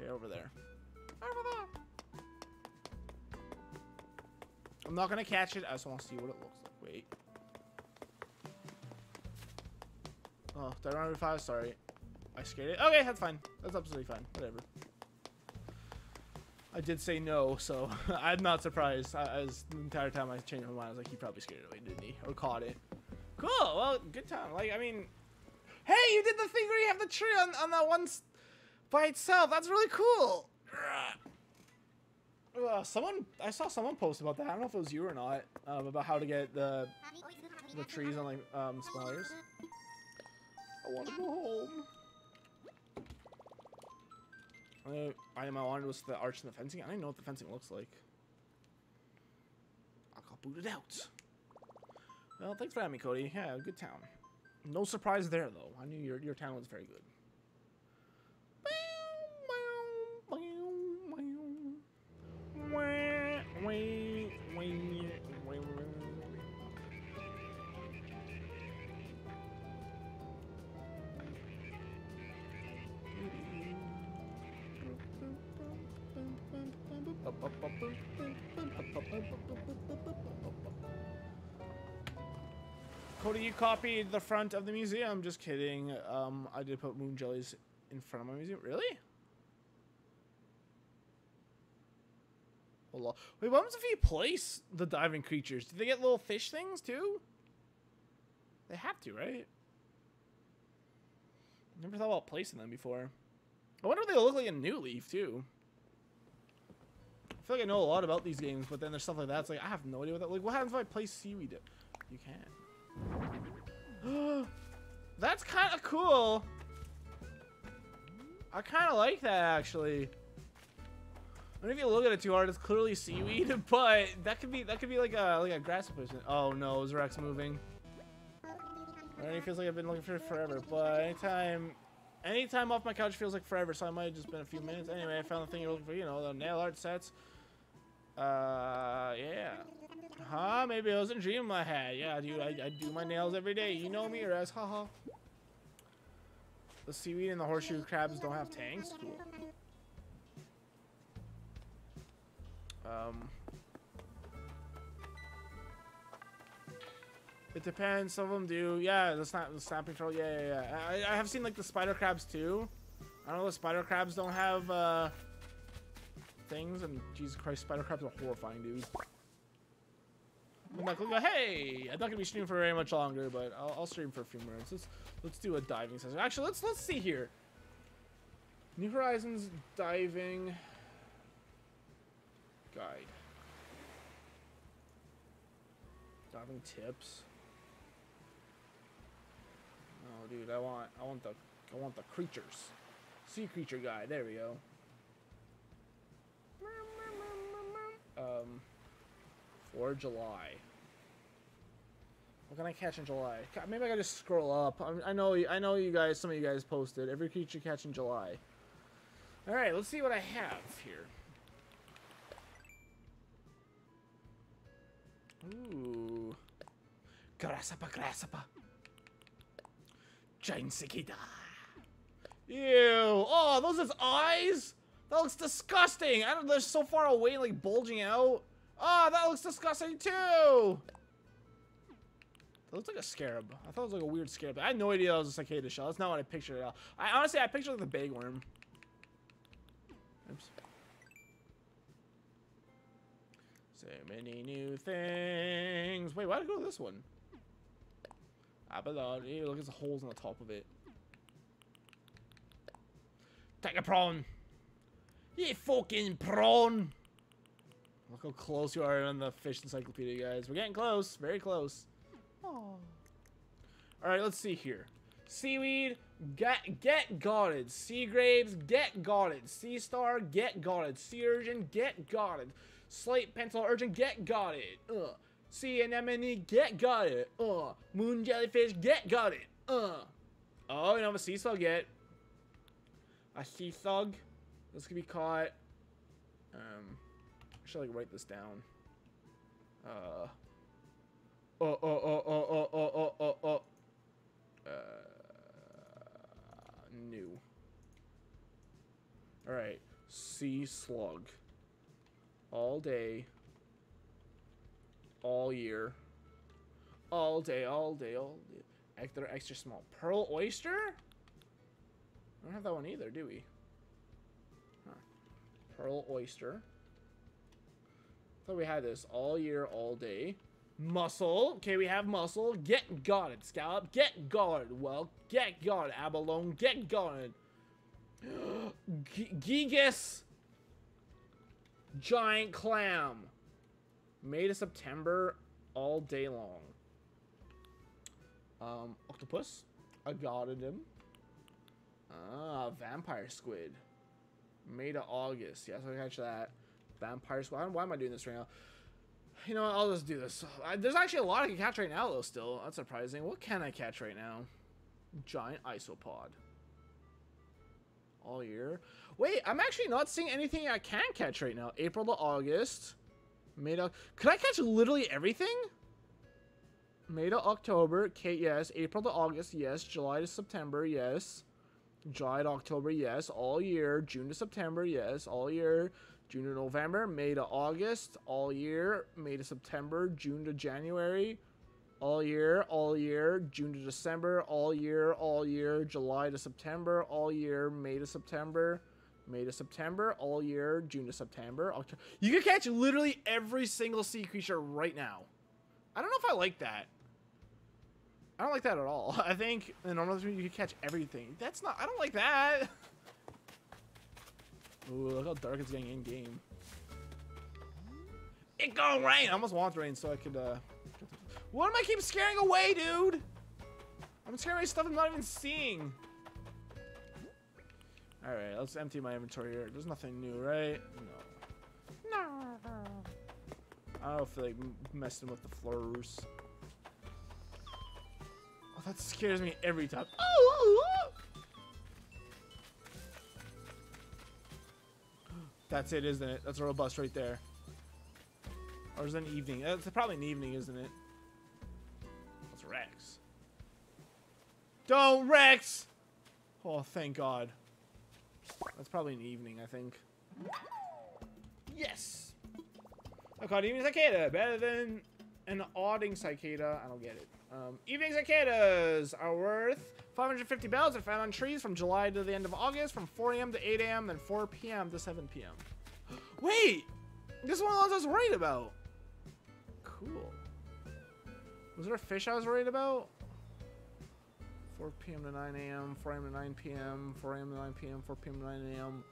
Okay, over there. Over there. I'm not going to catch it. I just want to see what it looks like. Wait. Oh, did I run over five? Sorry. I scared it. Okay, that's fine. That's absolutely fine. Whatever. I did say no, so I'm not surprised. I was the entire time I changed my mind. I was like, he probably scared it away, didn't he? Or caught it. Cool. Well, good time. Like, I mean, hey, you did the thing where you have the tree on that one by itself. That's really cool. I saw someone post about that. I don't know if it was you or not. About how to get the trees on like spires. I want to go home. I wanted was the arch and the fencing. I don't even know what the fencing looks like. I got booted out. Well, thanks for having me, Cody. Yeah, good town. No surprise there, though. I knew your town was very good. Cody, you copied the front of the museum. Just kidding. I did put moon jellies in front of my museum. Really? Hold on. Wait, what happens if you place the diving creatures? Do they get little fish things too? They have to, right? Never thought about placing them before. I wonder if they look like a new leaf too. I feel like I know a lot about these games, but then there's stuff like that. It's like, I have no idea what that... Like, what happens if I place seaweed? You can't. That's kind of cool. I kind of like that, actually. I mean, if you look at it too hard, it's clearly seaweed, but that could be like a grass placement. Oh, no. Is Rex moving? I already feels like I've been looking for it forever, but anytime off my couch feels like forever, so I might have just been a few minutes. Anyway, I found the thing you're looking for. You know, the nail art sets. Yeah. Huh? Maybe it was a dream I had. Yeah, dude, I do my nails every day. You know me, Rez. Haha. The seaweed and the horseshoe crabs don't have tanks? Cool. It depends. Some of them do. Yeah, the snapping troll. Yeah. I have seen like the spider crabs too. I don't know, the spider crabs don't have things, and Jesus Christ, spider crabs are horrifying, dude. I'm like, hey, I'm not gonna be streaming for very much longer, but I'll stream for a few minutes. Let's do a diving session. Actually, let's see here. New Horizons diving guide. Diving tips. Oh, dude, I want the creatures. Sea creature guy. There we go. For July. What can I catch in July? Maybe I gotta just scroll up. I know you guys. Some of you guys posted every creature catch in July. All right, let's see what I have here. Ooh. Grasapa. Giant cicada. Ew. Oh, those is eyes? That looks disgusting. I don't know. They're so far away, like bulging out. Oh, that looks disgusting too. That looks like a scarab. I thought it was like a weird scarab. I had no idea that was a cicada shell. That's not what I pictured at all. Honestly, I pictured like the bagworm. Oops. So many new things. Wait, why did I go to this one? I belong. Ew, look at the holes on the top of it. Take a prawn. You fucking prawn. Look how close you are on the fish encyclopedia, guys. We're getting close. Very close. Oh. Alright, let's see here. Seaweed, get gotted. Sea grapes, get gotted. Sea star, get gotted. Sea urchin, get gotted. Slate pencil urchin, get gotted. Ugh. Sea anemone, get gotted. Ugh. Moon jellyfish, get gotted. Ugh. Oh, you know what a sea slug get? A sea slug. This could be caught. I should like write this down. New. All right, sea slug. All day. All year. All day, all day, all day. Extra small pearl oyster. I don't have that one either, do we? Huh. Pearl oyster. Thought we had this all year, all day. Mussel. Okay, we have mussel. Get guarded, scallop. Get guarded, well. Get guarded, abalone. Get guarded. Gigas. Giant clam. May to September, all day long. Octopus. I guarded him. Ah, vampire squid. May to August. Yes, I can catch that. Vampire squid. Why am I doing this right now? You know what? I'll just do this. There's actually a lot I can catch right now, though, still. That's surprising. What can I catch right now? Giant isopod. All year. Wait, I'm actually not seeing anything I can catch right now. April to August. May to... Could I catch literally everything? May to October. Okay, yes. April to August. Yes. July to September. Yes. July to October, yes, all year. June to September, yes, all year. June to November, May to August, all year. May to September, June to January, all year, all year. June to December, all year, all year. July to September, all year. May to September, all year. June to September, October. You can catch literally every single sea creature right now. I don't know if I like that. I don't like that at all. I think in normal you can catch everything. That's not... I don't like that. Ooh, look how dark it's getting in game. It gonna rain. I almost want rain so I could... What am I keep scaring away, dude? I'm scaring away stuff I'm not even seeing. All right, let's empty my inventory here. There's nothing new, right? No. No. I don't feel like messing with the floors. Oh, that scares me every time. Oh, oh, oh. That's it, isn't it? That's a robust right there. Or is it an evening? It's probably an evening, isn't it? That's Rex. Don't, Rex! Oh, thank God. That's probably an evening, I think. Yes! I caught evening cicada. Better than an odding cicada. I don't get it. Evening cicadas are worth 550 bells are found on trees from July to the end of August, from 4 a.m. to 8 a.m., then 4 p.m. to 7 p.m. Wait! This is one of those I was worried about. Cool. Was there a fish I was worried about? 4 p.m. to 9 a.m., 4 a.m. to 9 p.m., 4 a.m. to 9 p.m., 4 p.m. to 9 a.m.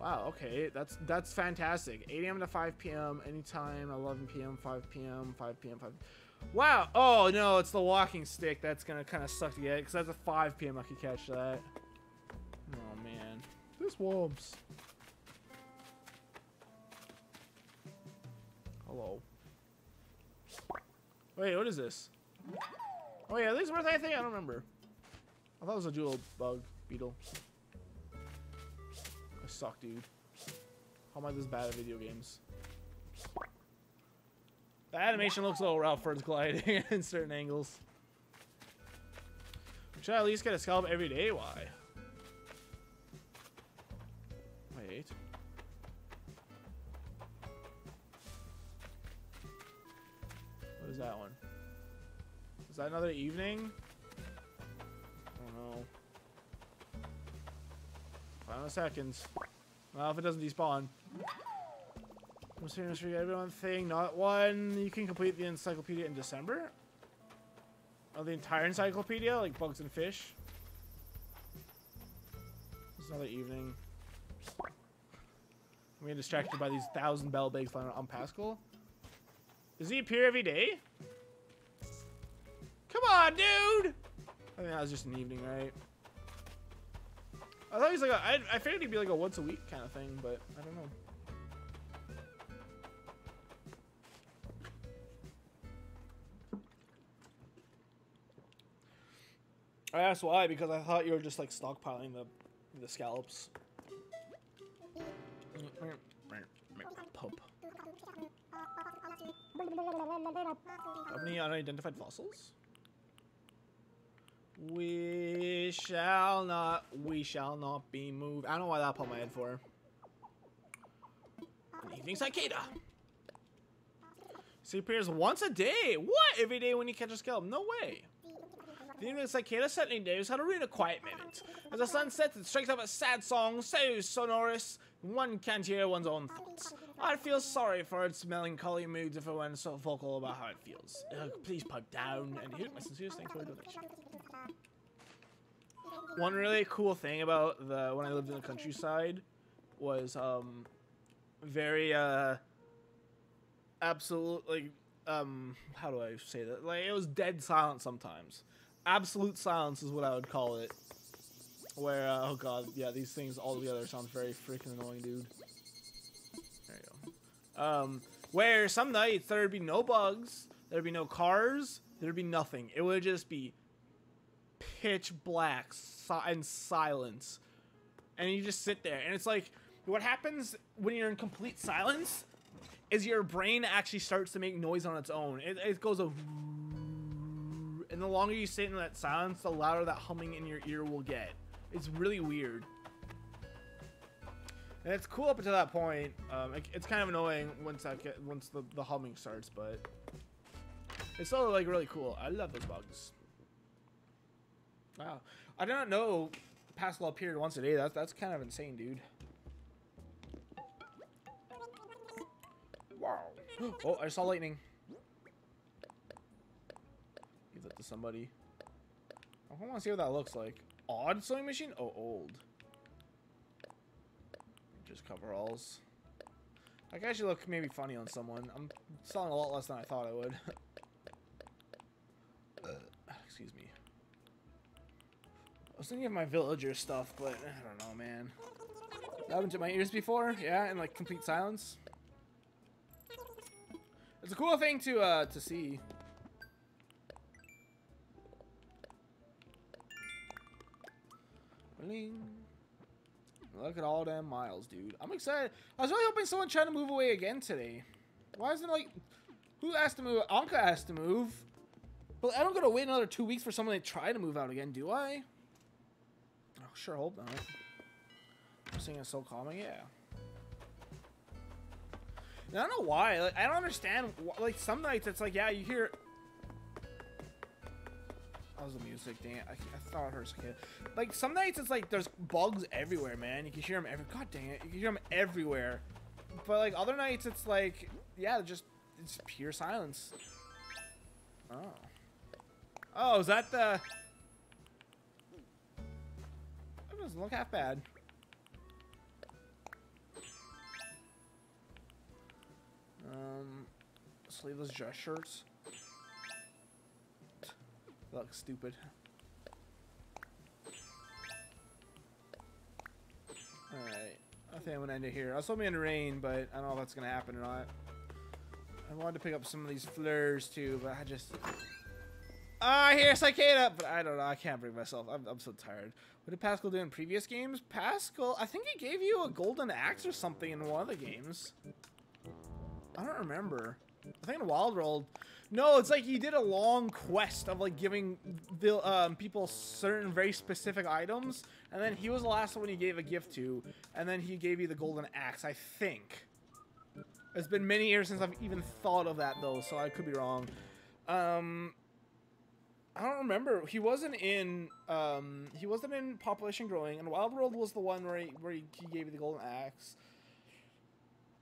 Wow, okay, that's fantastic. 8 a.m. to 5 p.m., anytime, 11 p.m., 5 p.m., 5 p.m., 5 p.m. Wow! Oh no, it's the walking stick. That's gonna kind of suck to get, because that's a 5 p.m. I could catch that. Oh man, this wolves. Hello. Wait, what is this? Oh yeah, these worth anything? I don't remember. I thought it was a jewel bug beetle. I suck, dude. How am I this bad at video games? The animation looks a little rough for its gliding in certain angles. Should I at least get a scallop every day? Why? Wait. What is that one? Is that another evening? I don't know. Final seconds. Well, if it doesn't despawn. I'm serious for everyone thing, not one. You can complete the encyclopedia in December? Oh, the entire encyclopedia? Like bugs and fish? It's another evening. I'm getting distracted by these 1,000 bell bags lying on Pascal. Does he appear every day? Come on, dude! I think that was just an evening, right? I thought he's like a, I figured he'd be like a once a week kind of thing, but I don't know. I asked why because I thought you were just like stockpiling the scallops. Maybe it's the Pope. How many unidentified fossils? We shall not be moved. I don't know why that popped my head for. Good evening, cicada. Sea appears once a day. What? Every day when you catch a scallop? No way. The evening cicada certainly knows how to read a quiet minute. As the sun sets, it strikes up a sad song, so sonorous, one can't hear one's own thoughts. I'd feel sorry for its melancholy moods if it weren't so vocal about how it feels. Please pug down, and here's my sincerest thanks for the donation. One really cool thing about the when I lived in the countryside was very absolutely how do I say that? Like, it was dead silent sometimes. Absolute silence is what I would call it. Where, oh god, yeah, these things all together sounds very freaking annoying, dude. There you go. Where some nights there'd be no bugs, there'd be no cars, there'd be nothing. It would just be pitch black and silence. And you just sit there. And it's like, what happens when you're in complete silence is your brain actually starts to make noise on its own. It goes a... And the longer you sit in that silence, the louder that humming in your ear will get. It's really weird. And it's cool up until that point. It's kind of annoying once the humming starts, but it's still like really cool. I love those bugs. Wow. I did not know Pascal appeared once a day. That's kind of insane, dude. Wow. Oh, I saw lightning. Give that to somebody. I want to see what that looks like. Odd sewing machine? Oh, old. Just coveralls. I can actually look maybe funny on someone. I'm selling a lot less than I thought I would. Excuse me. I was thinking of my villager stuff, but I don't know, man. That happened to my ears before, yeah, in like complete silence. It's a cool thing to see. Look at all them miles, dude. I'm excited. I was really hoping someone tried to move away again today. Why isn't it like... Who asked to move? Anka asked to move. But I don't gotta wait another 2 weeks for someone to try to move out again, do I? Oh, sure hope not. I'm singing so calming, yeah. And I don't know why. Like, I don't understand. Like, some nights it's like, yeah, you hear... That was the music, dang it. I thought it hurt a kid. Like, some nights it's like there's bugs everywhere, man. You can hear them every... God dang it. You can hear them everywhere. But, like, other nights it's like... Yeah, just... It's pure silence. Oh. Oh, is that the... That doesn't look half bad. Sleeveless dress shirts. That looks stupid. Alright. I think I'm gonna end it here. I was hoping it would rain, but I don't know if that's gonna happen or not. I wanted to pick up some of these fleurs too, but I just... Ah, here's cicada! But I don't know, I can't bring myself. I'm so tired. What did Pascal do in previous games? Pascal, I think he gave you a golden axe or something in one of the games. I don't remember. I think in Wild World. No, it's like you did a long quest of like giving the people certain very specific items, and then he was the last one you gave a gift to, and then he gave you the golden axe, I think. It's been many years since I've even thought of that though, so I could be wrong. I don't remember. He wasn't in Population Growing, and Wild World was the one where he gave you the golden axe.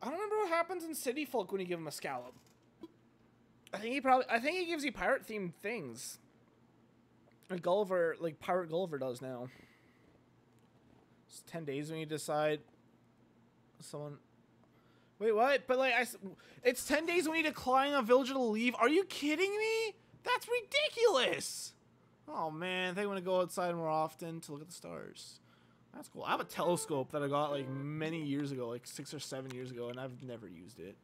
I don't remember what happens in City Folk when you give him a scallop. I think he gives you pirate themed things. Like Gulliver, like Pirate Gulliver does now. It's 10 days when you decide someone... Wait, what? But like, it's 10 days when you decline a villager to leave. Are you kidding me? That's ridiculous. Oh man, they want to go outside more often to look at the stars. That's cool. I have a telescope that I got like many years ago, like 6 or 7 years ago, and I've never used it.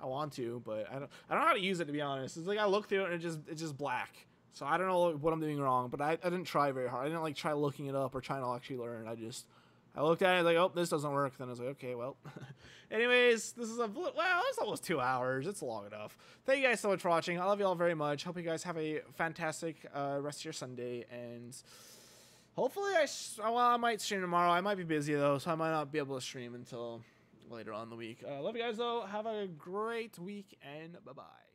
I want to, but I don't know how to use it, to be honest. It's like I look through it and it's just black. So I don't know what I'm doing wrong, but I didn't try very hard. I didn't like try looking it up or trying to actually learn. I just I looked at it, I was like, oh, this doesn't work. Then I was like, okay, well. Anyways, this is a, well, it's almost 2 hours. It's long enough. Thank you guys so much for watching. I love you all very much. Hope you guys have a fantastic rest of your Sunday. And hopefully, I might stream tomorrow. I might be busy, though, so I might not be able to stream until later on in the week. Love you guys, though. Have a great week, and bye-bye.